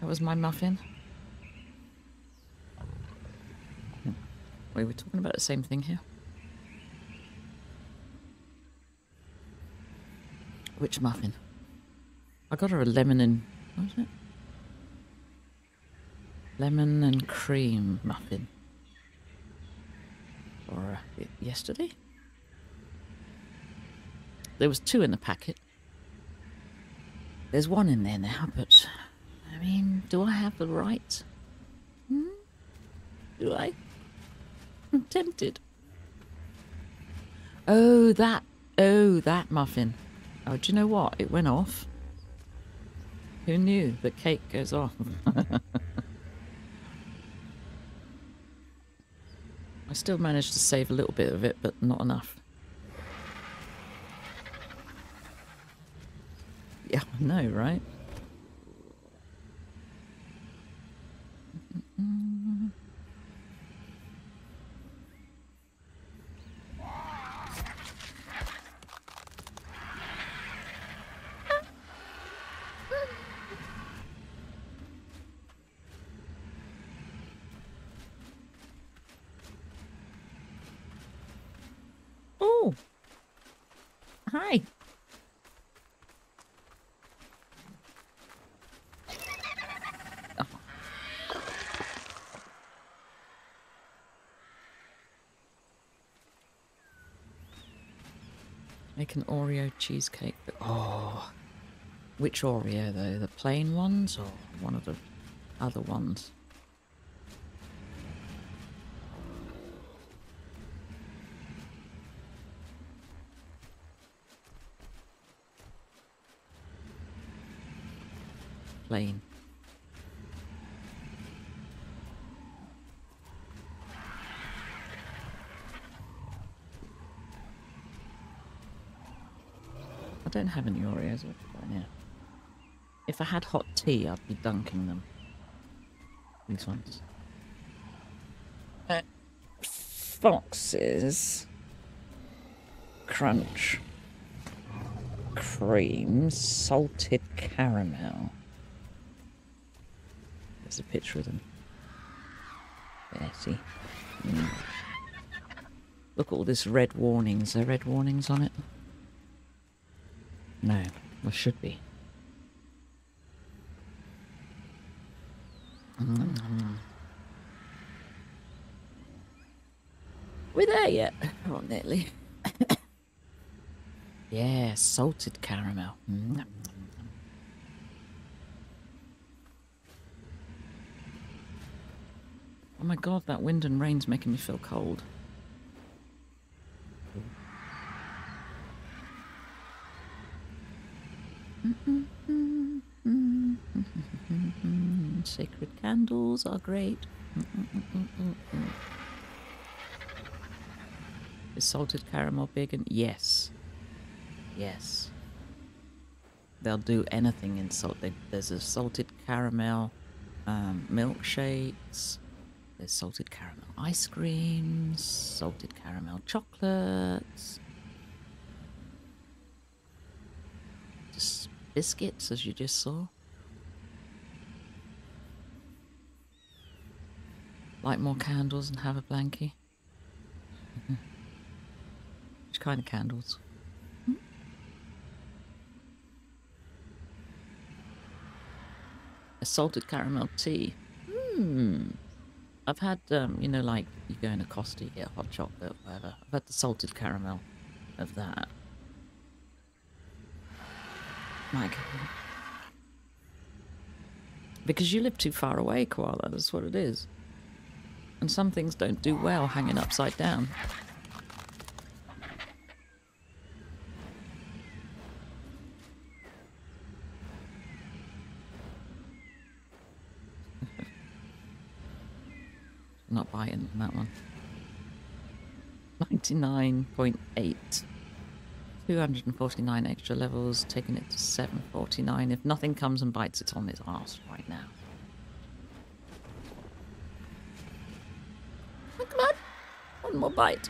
That was my muffin. We were talking about the same thing here. Which muffin? I got her a lemon and... what was it? Lemon and cream muffin. Or yesterday? There was two in the packet. There's one in there now, but... I mean, do I have the right? Hmm? Do I? I'm tempted. Oh, that muffin. Oh, do you know what? It went off. Who knew the cake goes off? I still managed to save a little bit of it, but not enough. Yeah, I know, right? Hi. Oh. Make an Oreo cheesecake. Oh, which Oreo though? The plain ones or one of the other ones? Plain. I don't have any Oreos right now. If I had hot tea, I'd be dunking them. These ones. Foxes. Crunch. Cream. Salted caramel. A picture of them. Betty. Mm. Look at all this red warnings. Are there red warnings on it? No. There should be. Mm-hmm. We're there yet? Oh, nearly. Yeah, salted caramel. Mm-hmm. Oh my god, that wind and rain's making me feel cold. Sacred candles are great. Is salted caramel big? And yes. Yes. They'll do anything in salt. There's a salted caramel milkshakes. There's salted caramel ice creams, salted caramel chocolates, just biscuits, as you just saw. Light more candles and have a blankie. Which kind of candles? Hmm? A salted caramel tea. Hmm. I've had, you know, like, you go in a Costa, you get hot chocolate, whatever. I've had the salted caramel of that. My God. Because you live too far away, Koala, that's what it is. And some things don't do well hanging upside down. Not biting that one. 99.8. 249 extra levels, taking it to 749. If nothing comes and bites, it's on its arse right now. Oh, come on! One more bite.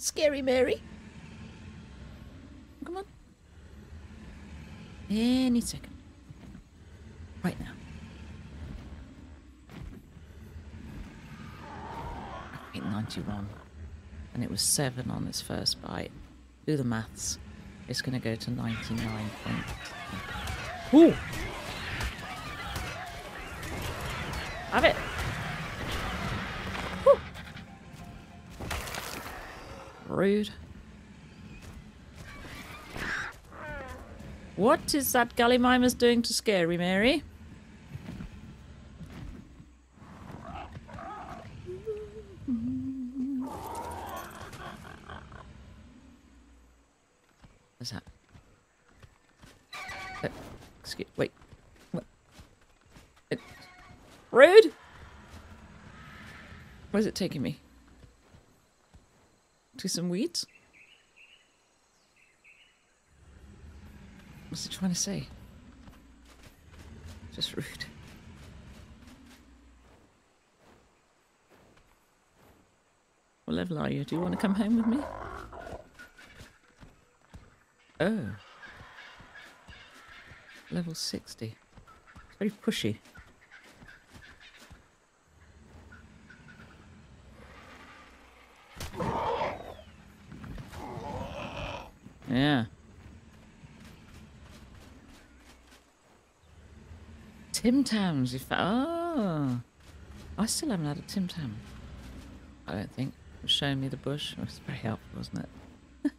Scary Mary. Come on. Any second. Right now. I think 91. And it was 7 on this first bite. Do the maths. It's going to go to 99. Ooh. Have it. Rude. What is that Gallimimus doing to Scary Mary? What's that? Oh, excuse. Wait. What? Rude. Where's it taking me? To some weeds? What's he trying to say? Just rude. What level are you? Do you want to come home with me? Oh. Level 60. It's very pushy. Yeah. Tim Tams, if oh, I still haven't had a Tim Tam. I don't think. It was showing me the bush. It was very helpful, wasn't it?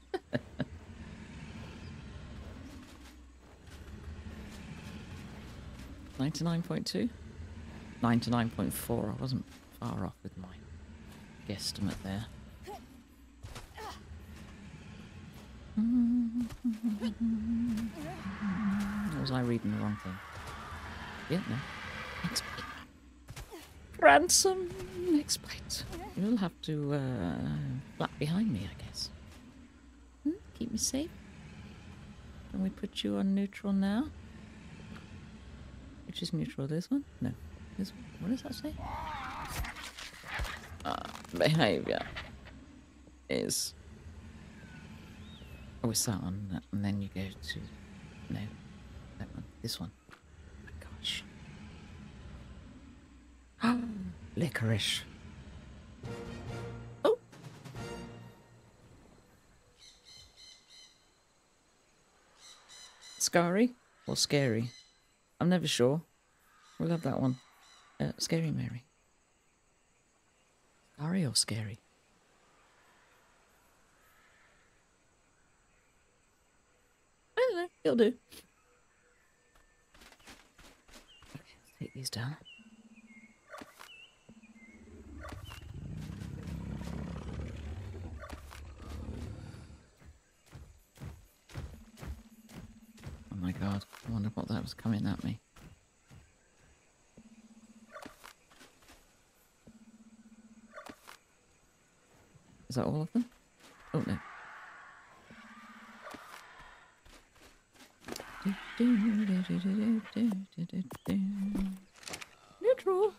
$99.2, $99.4. I wasn't far off with my guesstimate there. Or was I reading the wrong thing? Yeah, no. Ransom next plate. You'll have to flap behind me, I guess. Keep me safe. Can we put you on neutral now? Which is neutral, this one? No. This one. What does that say? Behavior is... Oh, it's that one. That, and then you go to... No. That one. This one. Oh my gosh. Oh, licorice. Oh! Scary or scary? I'm never sure. We'll have that one. Scary Mary. Scary or scary? I don't know. It'll do. Okay, let's take these down. Oh my god, I wonder what that was coming at me. Is that all of them? Oh no. Neutral!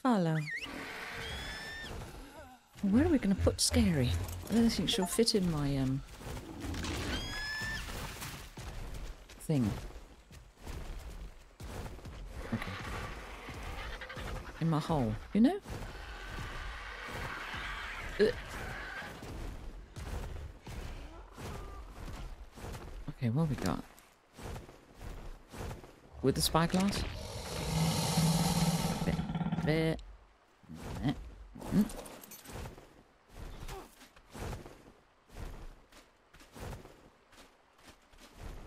Follow. Where are we going to put Scary? I don't think she'll fit in my, thing. Okay. In my hole, you know? Okay, what have we got? With the spyglass? Bit.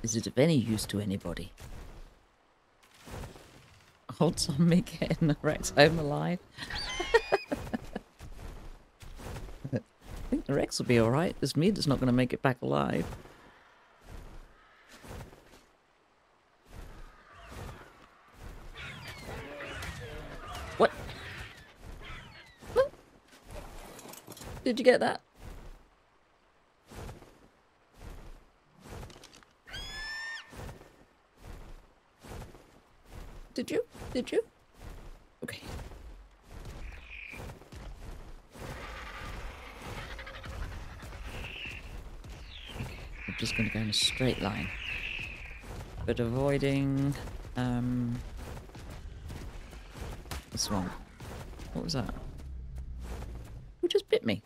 Is it of any use to anybody? Odds on me getting the Rex home alive. I think the Rex will be alright. It's me that's not going to make it back alive. What? Oh. Did you get that? Did you? Did you? Okay. Okay, I'm just going to go in a straight line. But avoiding... this one. What was that? Who just bit me?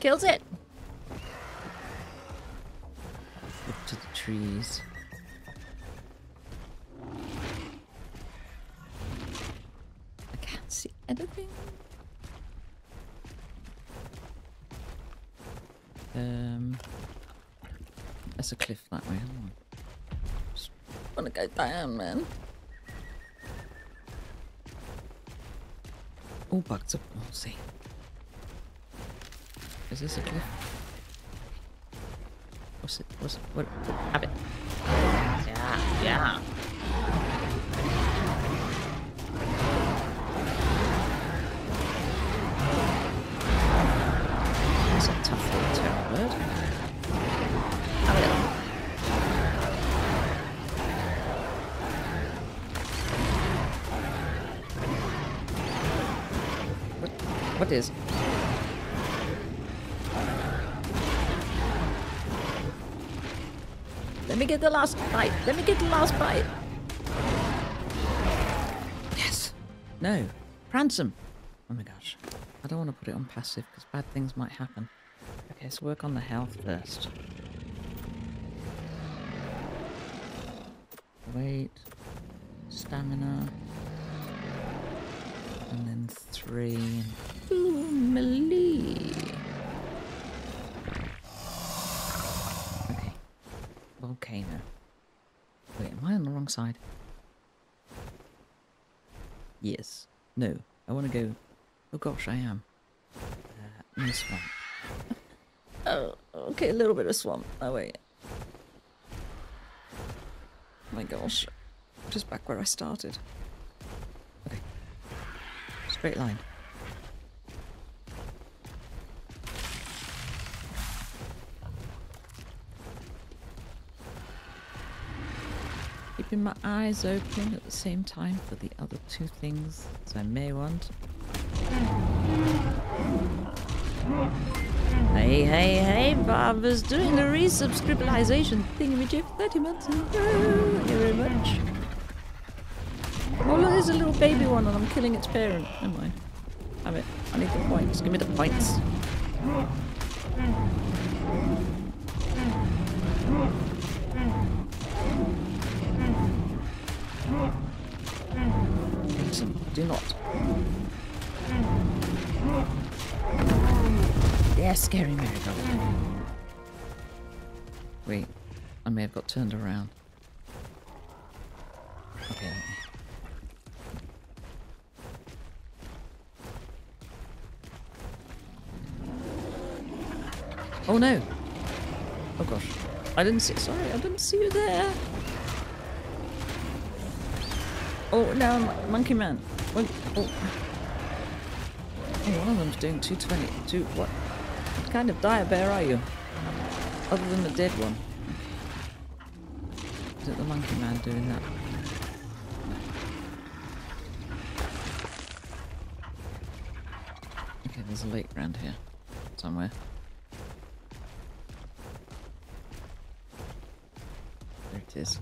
Kills it! Trees. I can't see anything. There's a cliff that way. Hold on. Just wanna go down, man. All bugs up. We'll see. Is this a cliff? What's it? What? Have it. Yeah, yeah. That's a tough little terror bird. Have it. What is? Let me get the last bite. Let me get the last bite. Yes. No. Pransom. Oh my gosh. I don't want to put it on passive because bad things might happen. Okay, let's work on the health first. Weight. Stamina. And then 3. Ooh, melee. Volcano. Wait, am I on the wrong side? Yes. No. I want to go... Oh gosh, I am. This one. Oh, okay, a little bit of swamp that way. Oh my gosh. Just back where I started. Okay. Straight line. Keeping my eyes open at the same time for the other two things that I may want. Hey, hey, hey, Bob is doing the resubscriptionization thingamajig 30 months ago. Thank you very much. Oh, look, there's a little baby one and I'm killing its parent. Never mind. Damn it. I need the points. Give me the points. Do not. Yeah, Scary Mary. Wait, I may have got turned around. Okay. Oh no! Oh gosh. I didn't see. Sorry, I didn't see you there. Oh, now monkey man. Well, oh. Oh, one of them's doing 220. What? What kind of dire bear are you? Other than the dead one. Is it the monkey man doing that? Okay, there's a lake around here somewhere. There it is.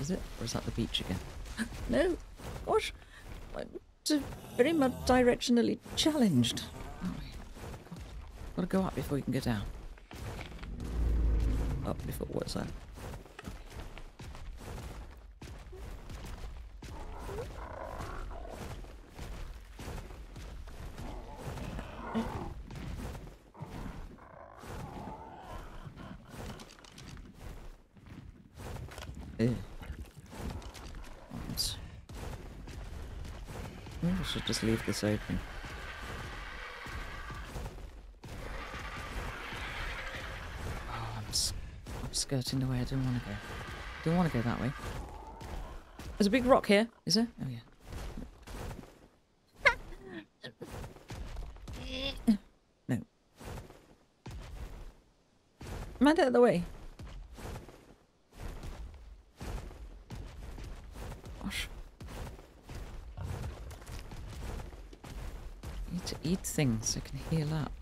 Is it? Or is that the beach again? No. Gosh, I'm very much directionally challenged. Oh, gotta go up before you can go down. Up before, what's that? Ew. I should just leave this open. Oh, I'm skirting the way I didn't want to go. Don't want to go that way. There's a big rock here, is there? Oh yeah. No. Am I out of the way? Eat things so I can heal up.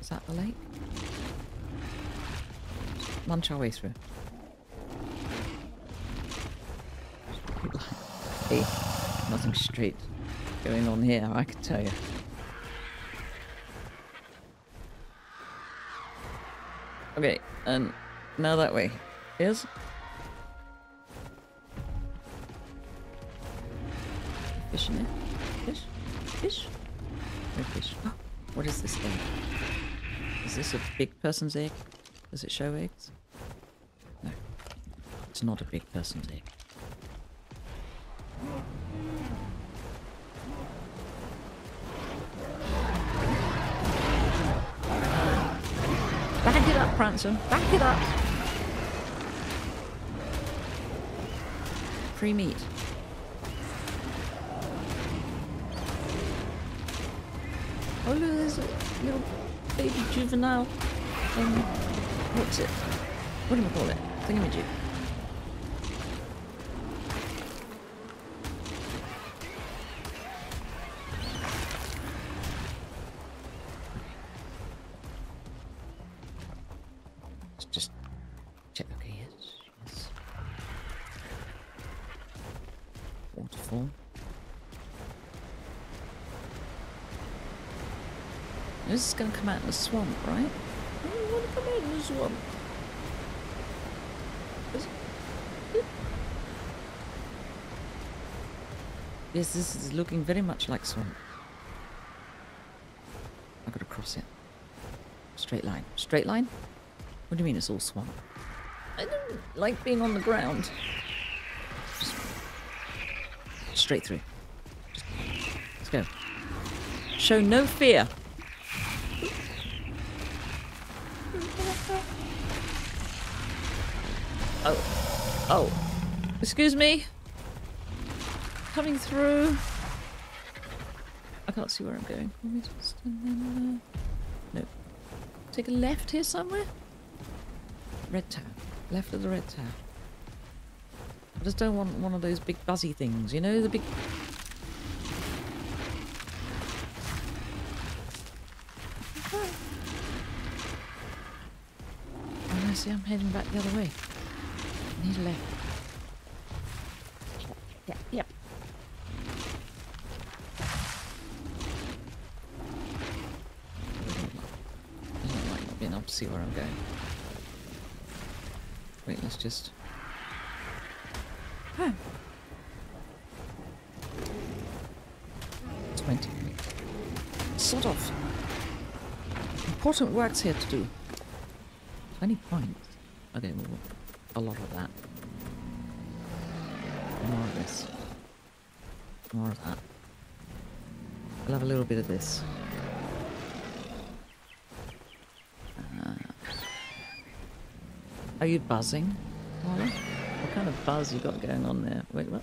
Is that the lake? Munch our way through. Hey, nothing straight going on here, I can tell you. Okay, and now that way. Yes? Fish in there? Fish? Fish? No fish. Oh, what is this egg? Is this a big person's egg? Does it show eggs? No. It's not a big person's egg. Back it up, Pransom. Back it up. Free meat. Oh look, there's a little baby juvenile thing. What's it? What do I call it? Thingamajig. Let's just check. Okay, yes. Waterfall. This is going to come out in the swamp, right? I don't want to come out in the swamp. Yes, this is looking very much like swamp. I've got to cross it. Straight line. Straight line? What do you mean it's all swamp? I don't like being on the ground. Just straight through. Just, let's go. Show no fear. Oh. Oh. Excuse me. Coming through. I can't see where I'm going. Let me just... No. Take a left here somewhere? Red town. Left of the red town. I just don't want one of those big buzzy things. You know, the big... See, I'm heading back the other way. I need a left. Yeah, yep. I don't like not being able to see where I'm going. Wait, let's just... Huh. 20 minutes. Sort of. Important work's here to do. 20 points. Okay, well, a lot of that. More of this. More of that. I'll have a little bit of this. Are you buzzing? What kind of buzz you got going on there? Wait, what?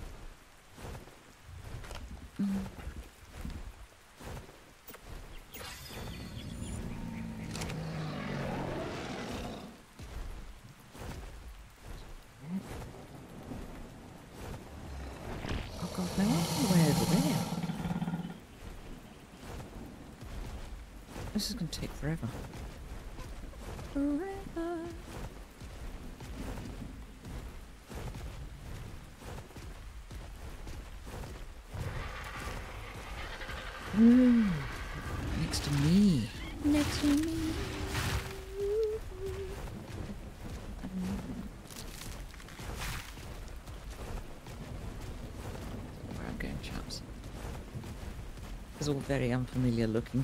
It's all very unfamiliar looking.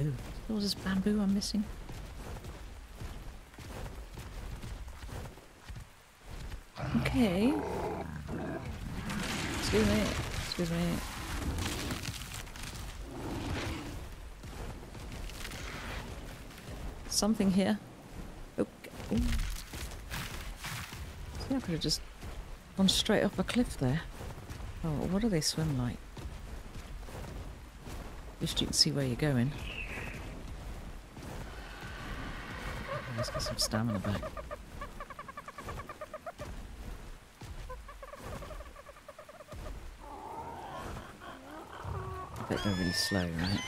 Ooh, all this bamboo I'm missing. Okay. Excuse me. Excuse me. Something here. Okay. Ooh. See, I could have just gone straight off a cliff there. Oh, what do they swim like? At least you can see where you're going. Let's get some stamina back. I bet they're really slow, right?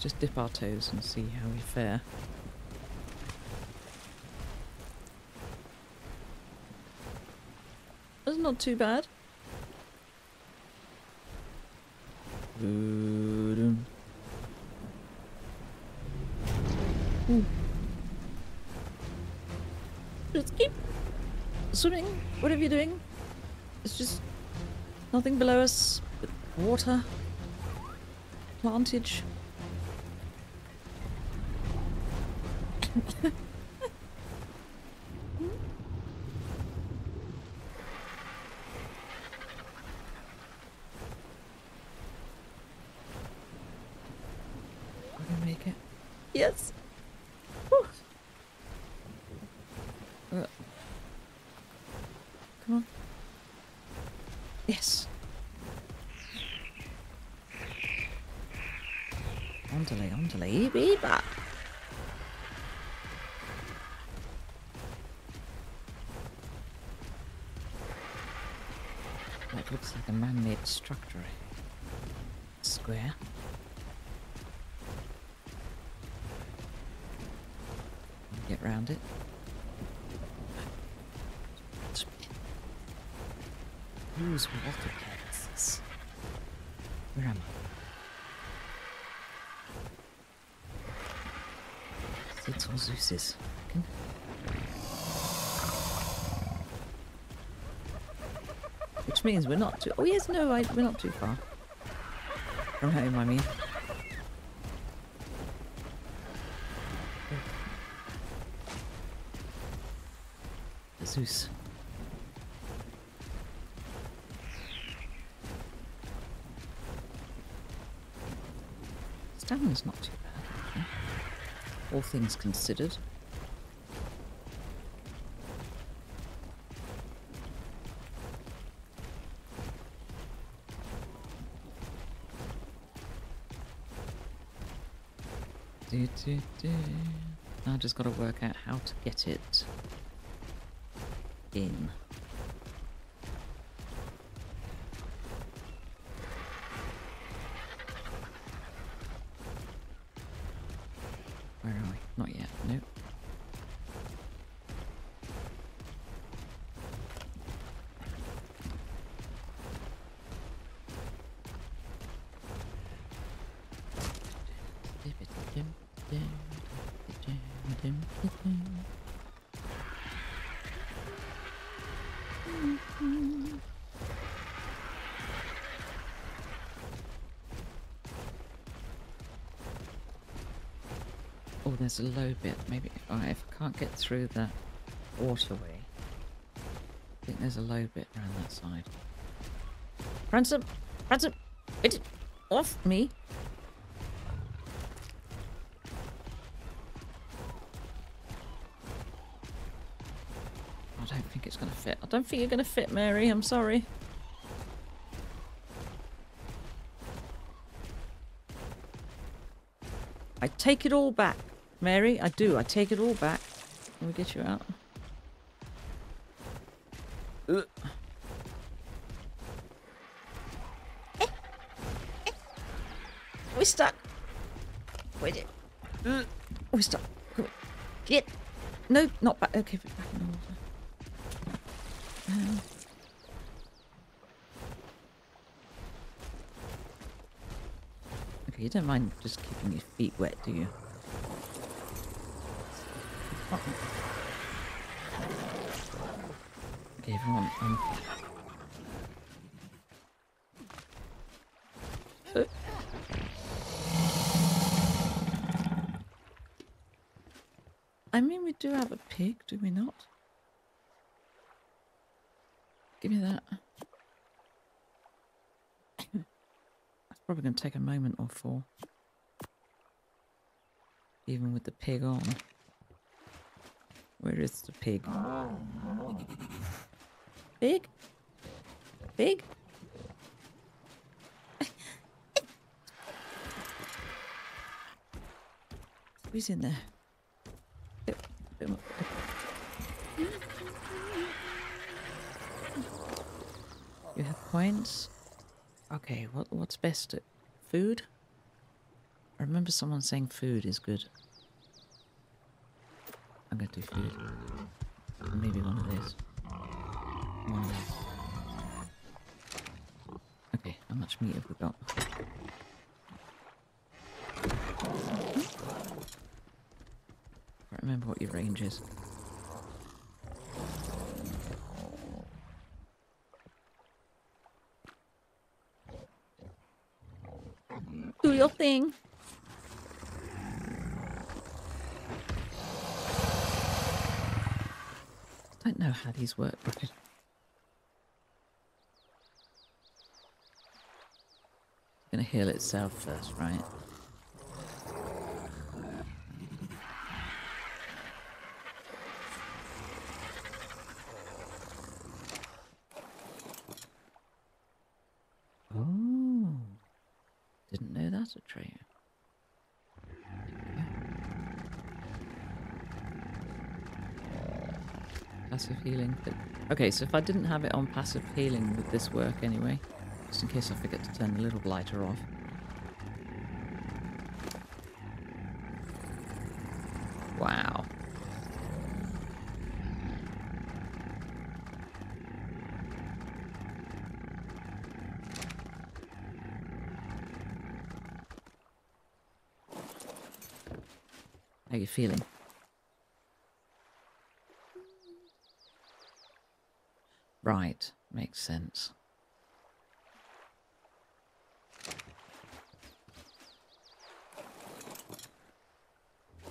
Just dip our toes and see how we fare. That's not too bad. Ooh. Just keep swimming, whatever you're doing. It's just nothing below us but water, plantage. Structure square. Get round it. Who's water plants? Where am I? Sieht so süß ist. Okay. Which means we're not too... Oh yes, no, we're not too far. From home, I mean. Zeus. Stamina's not too bad, okay. All things considered. I just got to work out how to get it in. Where are we? Not yet. Nope. There's a low bit, maybe. Alright, if I can't get through that waterway, I think there's a low bit around that side. Ransom! Ransom! It's off me! I don't think it's gonna fit. I don't think you're gonna fit, Mary. I'm sorry. I take it all back. Mary, I do. I take it all back. Let me get you out. Ugh. We're stuck. Wait. We're stuck. Get. No, not back. Okay, back in the water. Okay, you don't mind just keeping your feet wet, do you? Okay, everyone. I mean, we do have a pig, do we not? Give me that. That's probably going to take a moment or four. Even with the pig on. Where is the pig? Pig? Pig? Who's in there? You have points? Okay, what's best? Food? I remember someone saying food is good. I'm going to do food. Maybe one of these. One of these. Okay, how much meat have we got? I can't remember what your range is. Do your thing! I don't know how these work. Right? It's going to heal itself first, right? Oh, didn't know that's a tree. Passive healing. Okay, so if I didn't have it on passive healing, would this work anyway? Just in case I forget to turn the little blighter off. Wow. How are you feeling? Right, makes sense.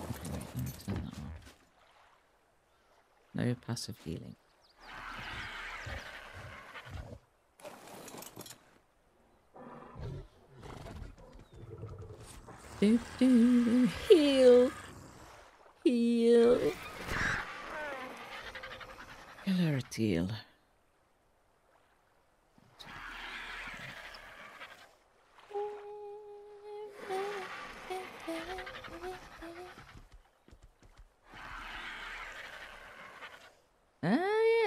Okay, wait, let me turn that off. No passive healing. Do do heal, heal. Hello, teal.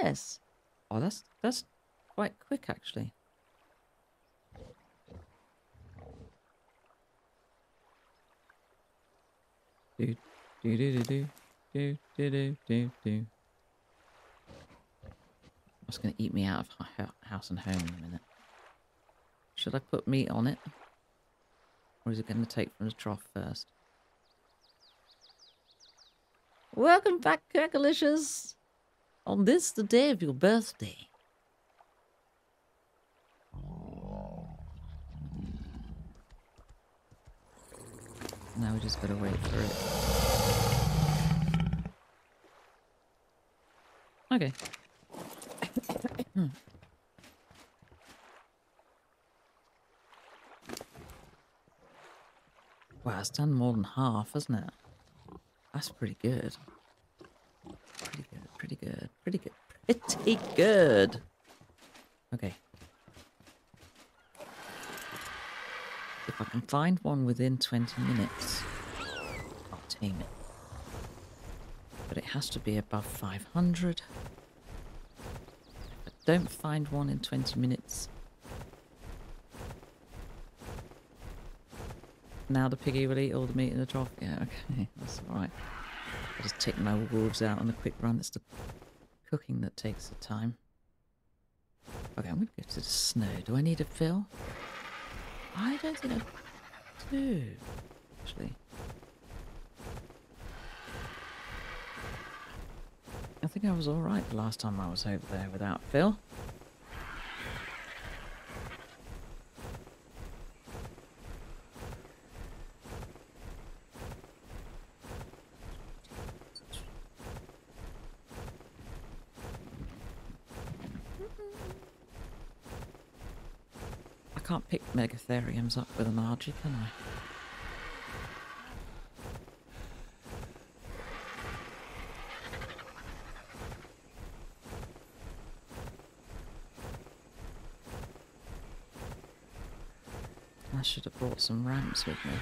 Yes. Oh, that's quite quick actually. Do do do do do do do do do. That's gonna eat me out of house and home in a minute. Should I put meat on it, or is it gonna take from the trough first? Welcome back, Kirkalicious. On this, the day of your birthday. Now we just gotta wait for it. Okay. Wow, it's done more than half, isn't it? That's pretty good. Pretty good, pretty good, pretty good, pretty good. Okay. If I can find one within 20 minutes, I'll tame it. But it has to be above 500. If I don't find one in 20 minutes. Now the piggy will eat all the meat in the trough. Yeah, okay, that's alright. I'll just take my wolves out on a quick run. It's the cooking that takes the time. Okay, I'm going to go to the snow. Do I need a fill? I don't think I do, actually. I think I was alright the last time I was over there without Phil. I can't pick Megatheriums up with an argy, can I? I should have brought some ramps with me.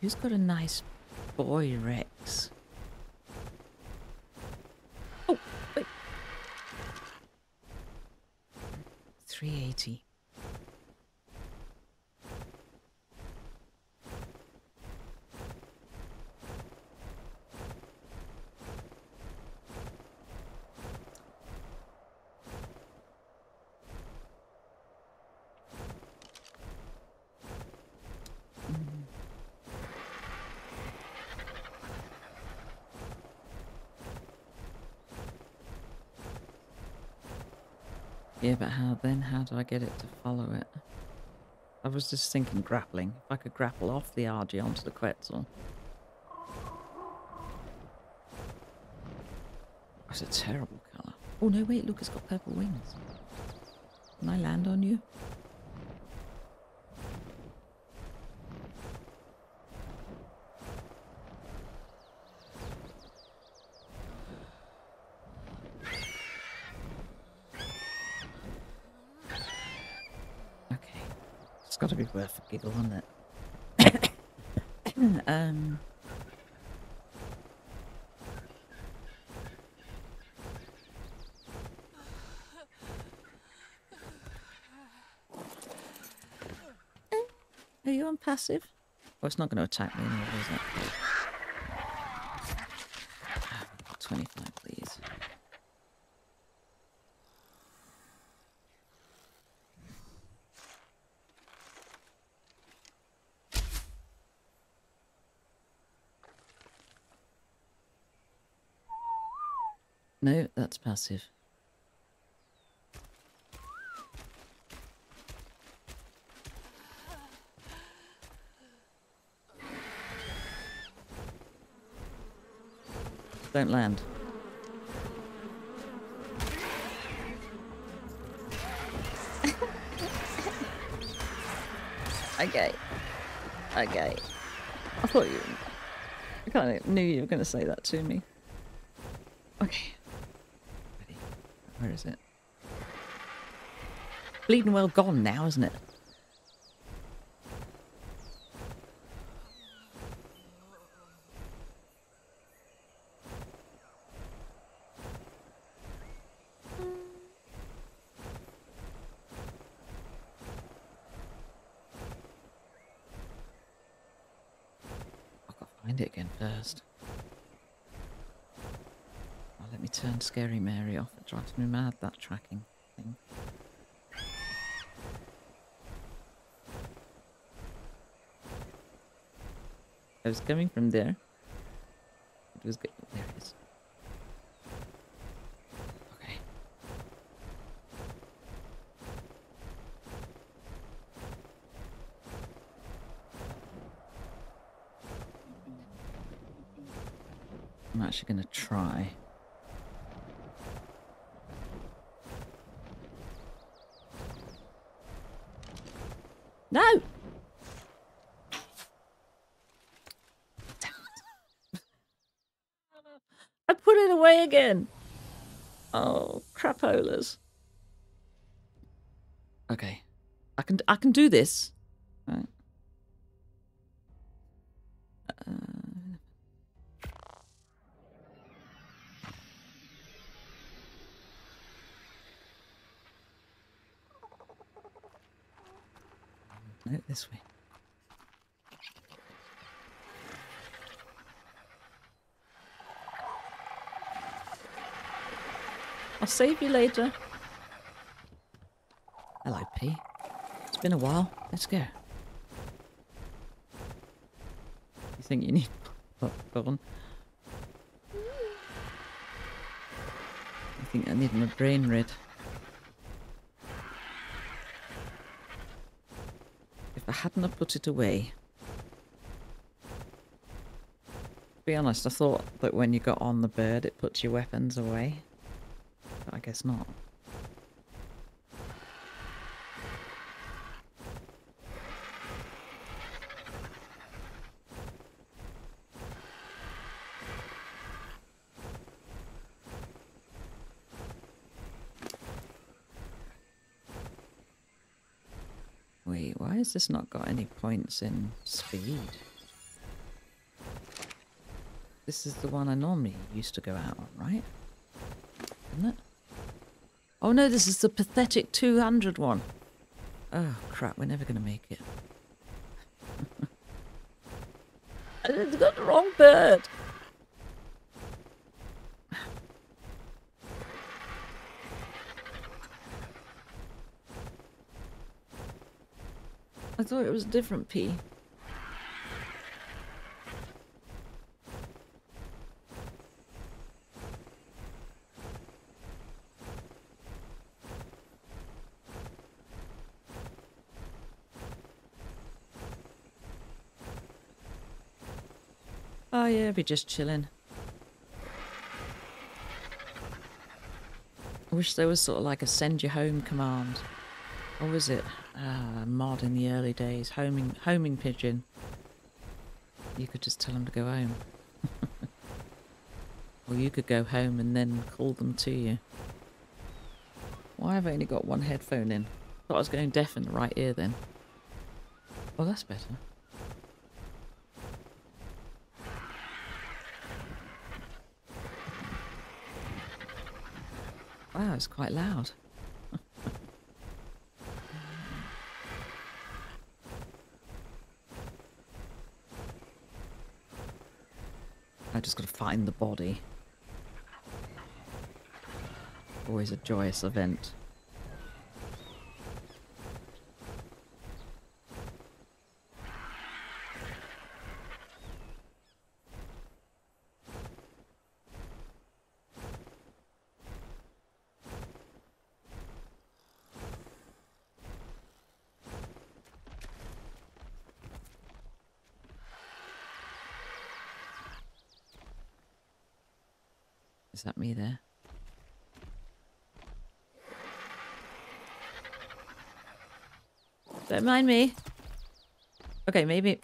Who's got a nice boy, Rex? Oh, wait. 380. Yeah, but how then? How do I get it to follow it? I was just thinking grappling. If I could grapple off the Argy onto the Quetzal. That's a terrible colour. Oh no, wait, look, it's got purple wings. Can I land on you? Got to be worth a giggle, isn't it? Are you on passive? Oh, it's not going to attack me anymore, is it? 25, please. No, that's passive. Don't land. Okay. Okay. I thought you... I kind of knew you were going to say that to me. Okay. Where is it? Bleeding well gone now, isn't it? I've got to find it again first. Let me turn Scary Mary off. It drives me mad, that tracking thing. I was coming from there. It was good. There it is. Okay. I'm actually going to try. No! Damn it. I put it away again! Oh, crapolas. Okay. I can do this. Right. No, this way. I'll save you later. Hello, P. It's been a while. Let's go. You think you need popcorn? I think I need my brain read. I hadn't have put it away. To be honest, I thought that when you got on the bird it puts your weapons away. But I guess not. Why has this not got any points in speed? This is the one I normally used to go out on, right? Isn't it? Oh no, this is the pathetic 200 one. Oh crap, we're never going to make it. I got the wrong bird. I thought it was a different P. Oh yeah, be just chilling. I wish there was sort of like a send you home command. Or was it? Ah, mod in the early days, homing pigeon. You could just tell them to go home. Or you could go home and then call them to you. Why have I only got one headphone in? Thought I was going deaf in the right ear then. Oh, that's better. Wow, it's quite loud. just got to find the body. Always a joyous event. Is that me there? Don't mind me. Okay, maybe.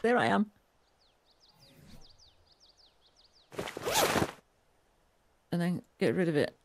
There I am. And then get rid of it.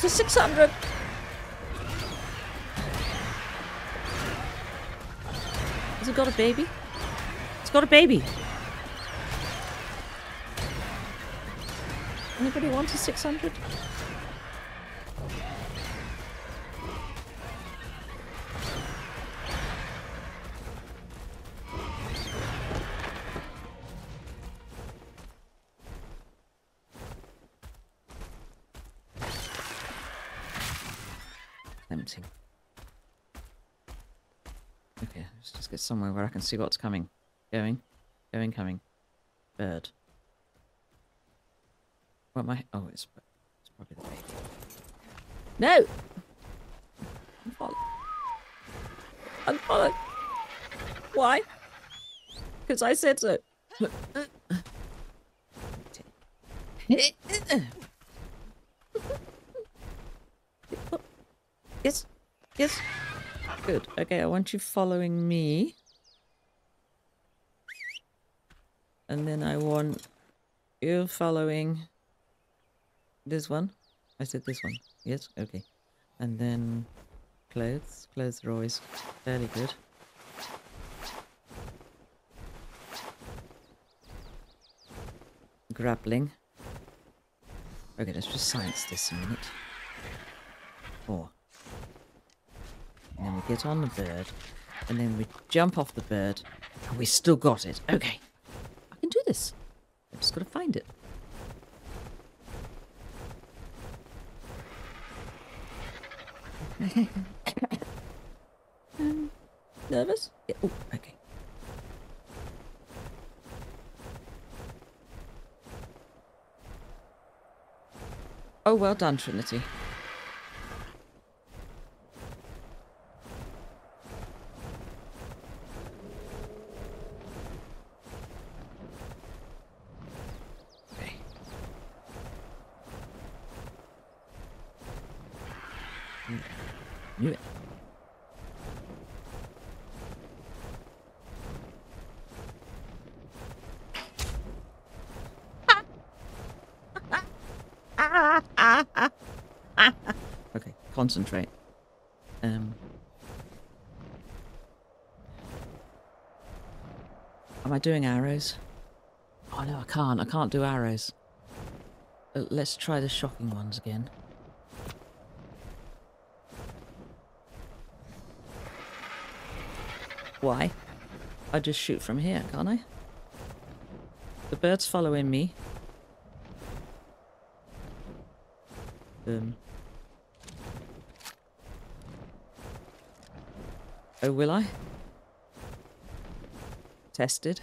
To 600. Has it got a baby? It's got a baby. Anybody want a 600? Okay, let's just get somewhere where I can see what's coming. Coming. Bird. What am I? Oh, it's probably the baby. No! Unfollow. Why? Because I said so. Yes. Yes. Good. Okay, I want you following me. And then I want you following this one. I said this one. Yes? Okay. And then clothes. Clothes are always fairly good. Grappling. Okay, let's just science this a minute. Four. And then we get on the bird, and then we jump off the bird, and we still got it. Okay, I can do this. I've just got to find it. Nervous? Yeah. Oh, okay. Oh, well done, Trinity. Okay, concentrate. Am I doing arrows? Oh no, I can't. I can't do arrows. Let's try the shocking ones again. Why? I just shoot from here, can't I? The bird's following me. Oh, will I? Tested.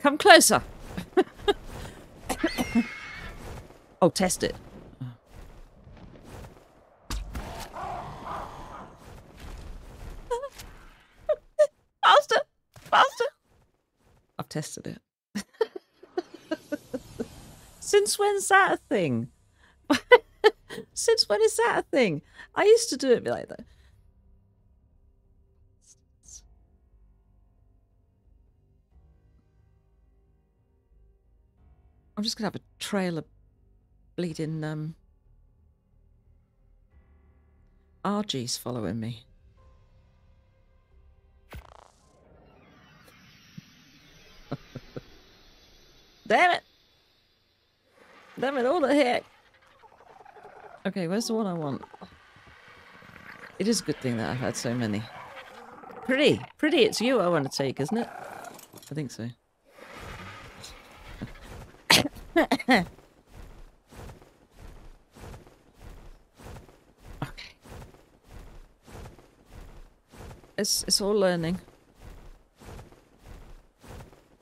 Come closer! Oh, test it. tested it. Since when's that a thing? Since when is that a thing? I used to do it like that. I'm just gonna have a trail of bleeding RG's following me. Damn it! Damn it all the heck! Okay, where's the one I want? It is a good thing that I've had so many. Pretty! Pretty, it's you I want to take, isn't it? I think so. Okay. It's all learning.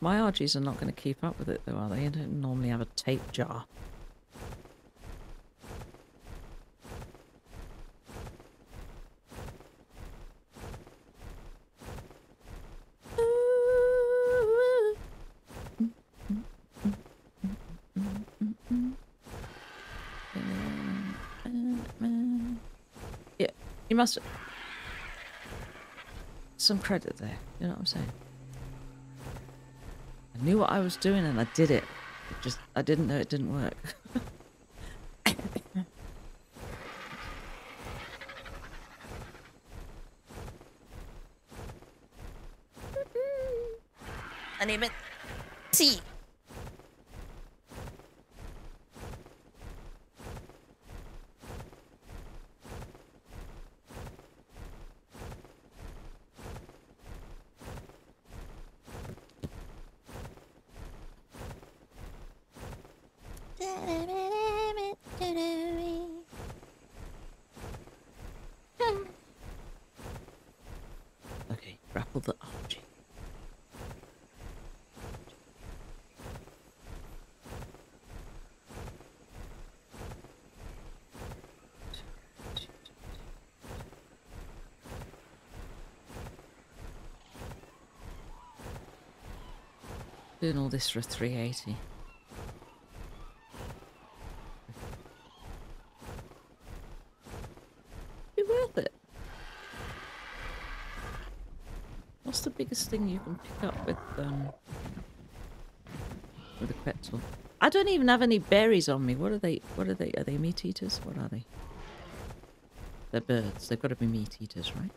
My RGs are not going to keep up with it though, are they? I don't normally have a tape jar. Yeah, you must some credit there, you know what I'm saying? I knew what I was doing and I did it. I didn't know it didn't work. I need it. See. Doing all this for a 380. Be worth it. What's the biggest thing you can pick up with a Quetzal? I don't even have any berries on me. What are they? Are they meat eaters? What are they? They're birds. They've got to be meat eaters, right?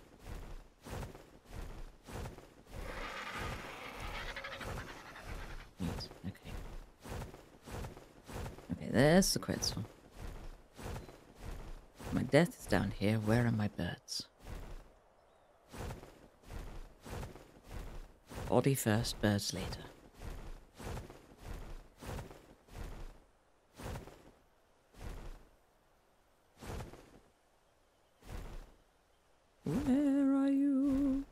There's the Quetzal. My death is down here. Where are my birds? Body first, birds later. Where are you?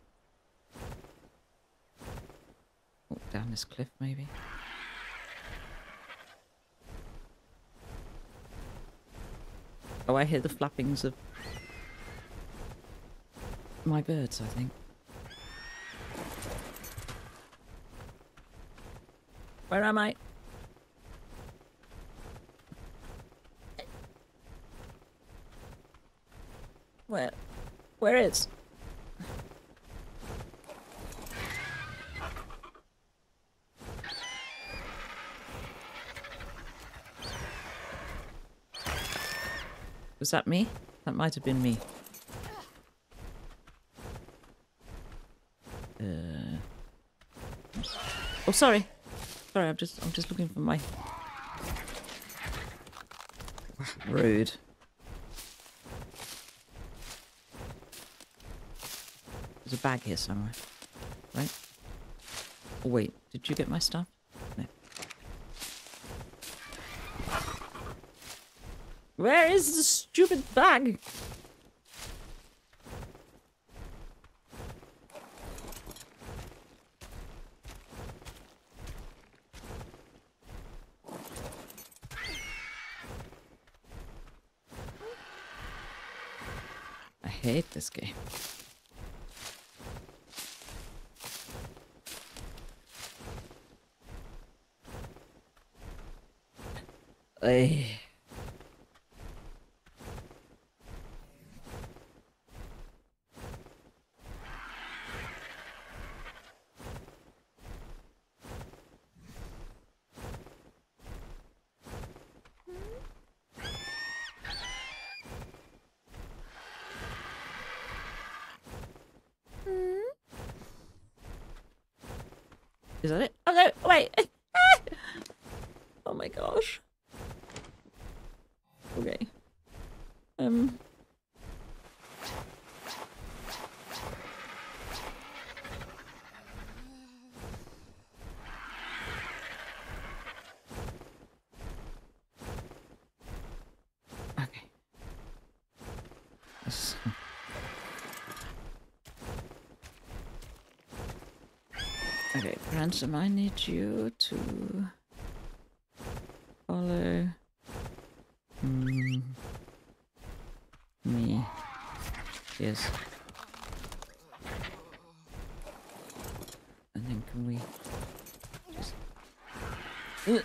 Oh, down this cliff, maybe. Oh, I hear the flappings of my birds, I think. Where am I? Where is? Was that me? That might have been me. Oh, sorry. Sorry, I'm just looking for my rude. There's a bag here somewhere, right? Oh wait, did you get my stuff? No. Where is the stupid bag? I hate this game. Is that it? Oh no, wait! Oh my gosh. Okay. Okay. Yes. Okay, Ransom, I need you to follow me. Yes. And then can we just... Wait.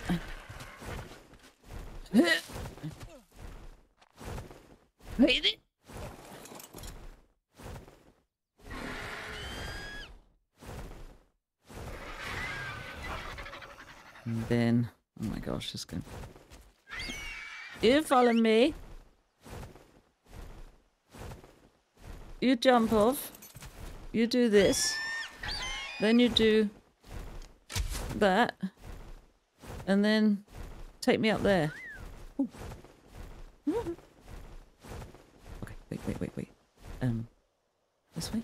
And then, oh my gosh, this game. You follow me. You jump off. You do this. Then you do that. And then take me up there. Ooh. Okay, wait. This way.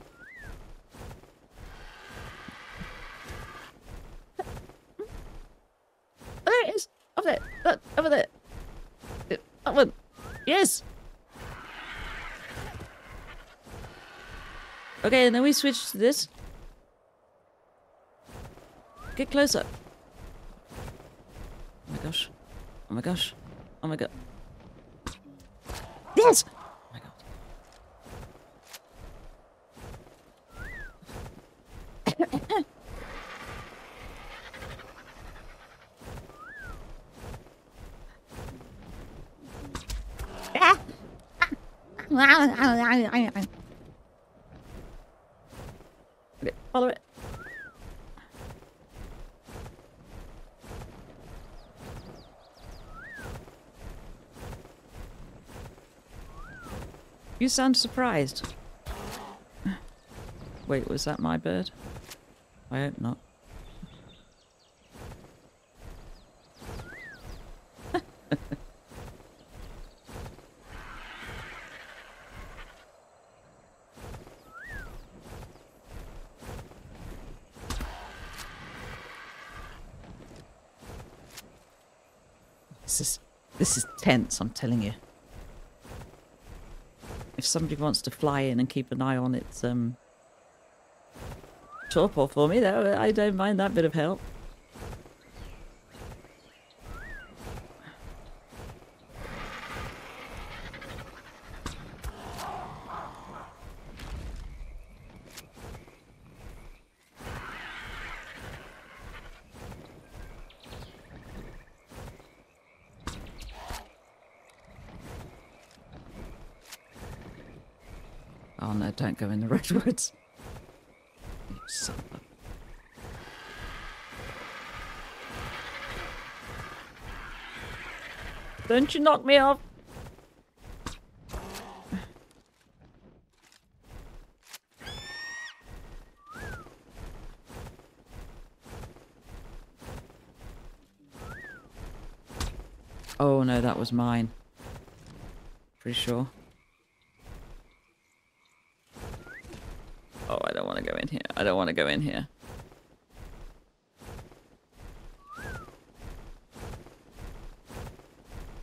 Over there. That one. Yes. Okay, and then we switch to this. Get closer. Oh my gosh. Oh my gosh. Oh my god. Yes. Oh my god. Okay, follow it. You sound surprised. Wait, was that my bird? I hope not. This is tense, I'm telling you. If somebody wants to fly in and keep an eye on its torpor for me, that, I don't mind that bit of help. Oh no, don't go in the redwoods. You son of a... Don't you knock me off! Oh no, that was mine. Pretty sure. Oh, I don't want to go in here. I don't want to go in here.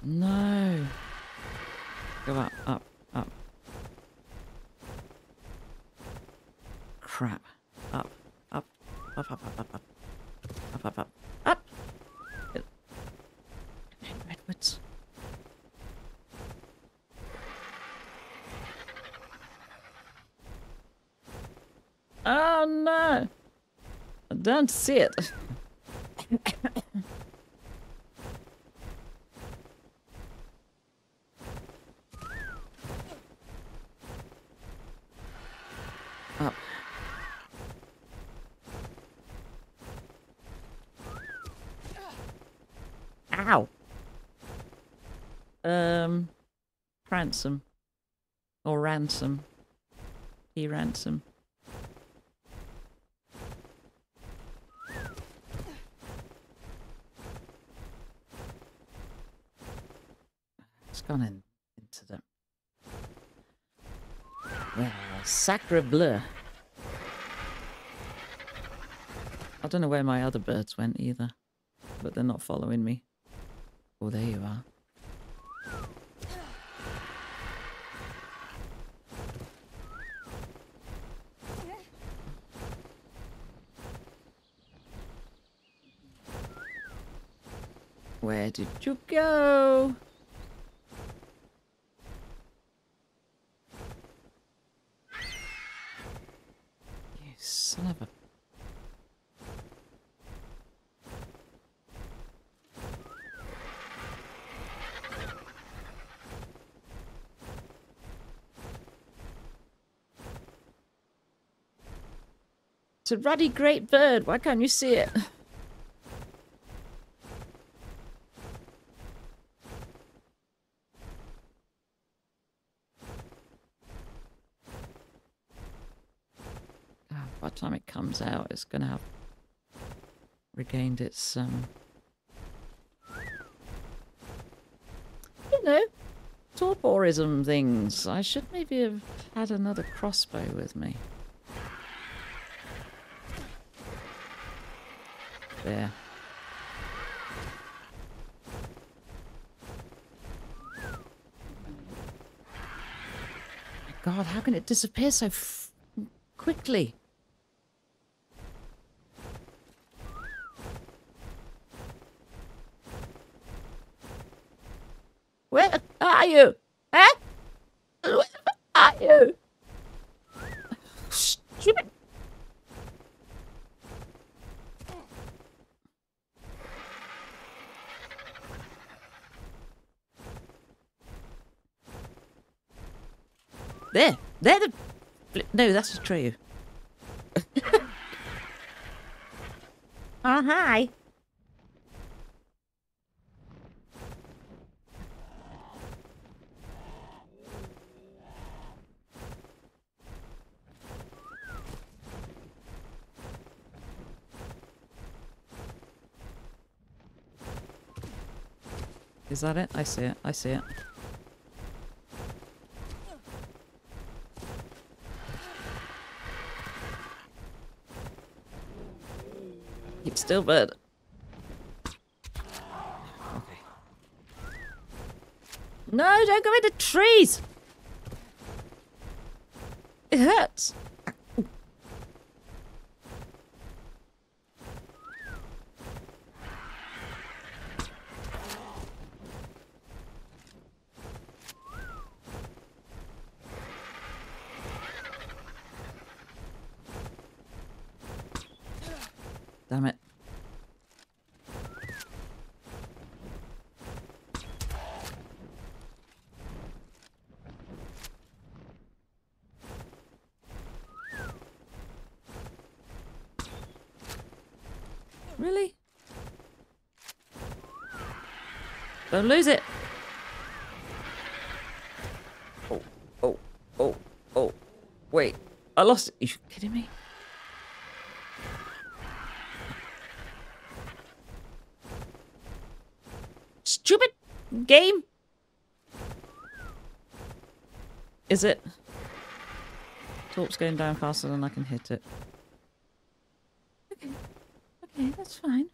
No. Go up, up. Crap. Up. Redwoods. Oh no! I don't see it. Pransom. Or Ransom. He Ransom. It's gone in, into the... Well, sacre bleu. I don't know where my other birds went either, but they're not following me. Oh, there you are. Where did you go? You son of a... It's a ruddy great bird. Why can't you see it? Time it comes out, it's gonna have regained its you know, torporism things. I should maybe have had another crossbow with me. There. My God, how can it disappear so quickly? Where are you? Huh? Where are you? Stupid. There. There the... No, that's a tree. Oh, hi. Is that it? I see it. I see it. Keep still, bird. Okay. No, don't go into trees! It hurts! Damn it. Really? Don't lose it. Oh, oh, oh, oh. Wait, I lost it. Are you kidding me? Stupid game. Is it? Torp's going down faster than I can hit it. Okay. Okay, that's fine.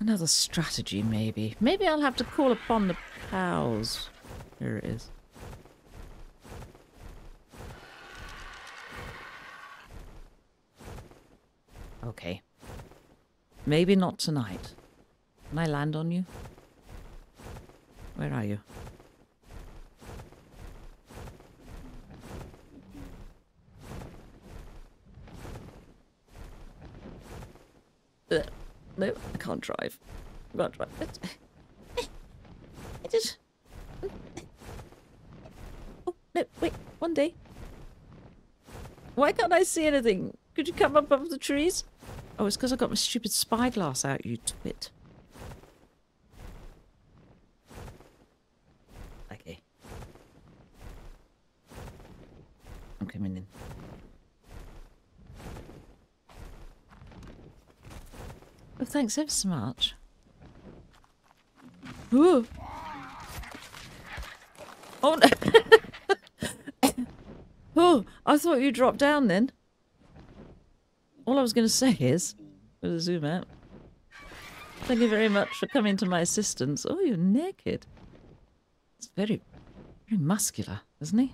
Another strategy, maybe. Maybe I'll have to call upon the pals. Here it is. Okay. Maybe not tonight. Can I land on you? Where are you? No, I can't drive. I can't drive. I just... Oh, no, wait. One day. Why can't I see anything? Could you come up above the trees? Oh, it's because I got my stupid spyglass out, you twit. Okay. I'm coming in. Oh, thanks ever so much. Ooh. Oh, no. Oh, I thought you dropped down then. All I was going to say is, with a zoom out, thank you very much for coming to my assistance. Oh, you're naked. It's very, very muscular, isn't he?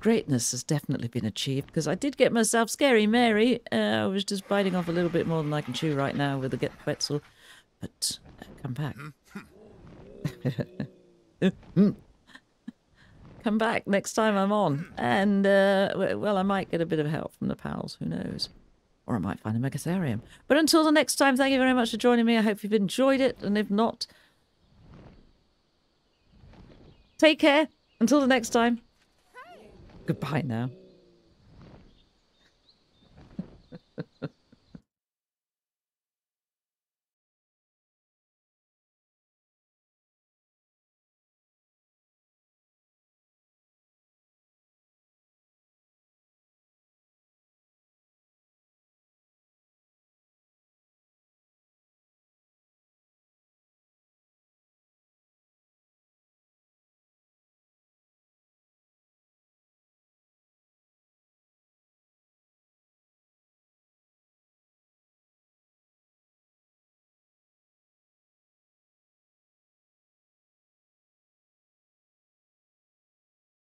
Greatness has definitely been achieved, because I did get myself Scary Mary. I was just biting off a little bit more than I can chew right now with the Quetzal. But come back. Come back next time I'm on. And, well, I might get a bit of help from the pals. Who knows? Or I might find a Megatherium. But until the next time, thank you very much for joining me. I hope you've enjoyed it. And if not, take care. Until the next time. Goodbye now.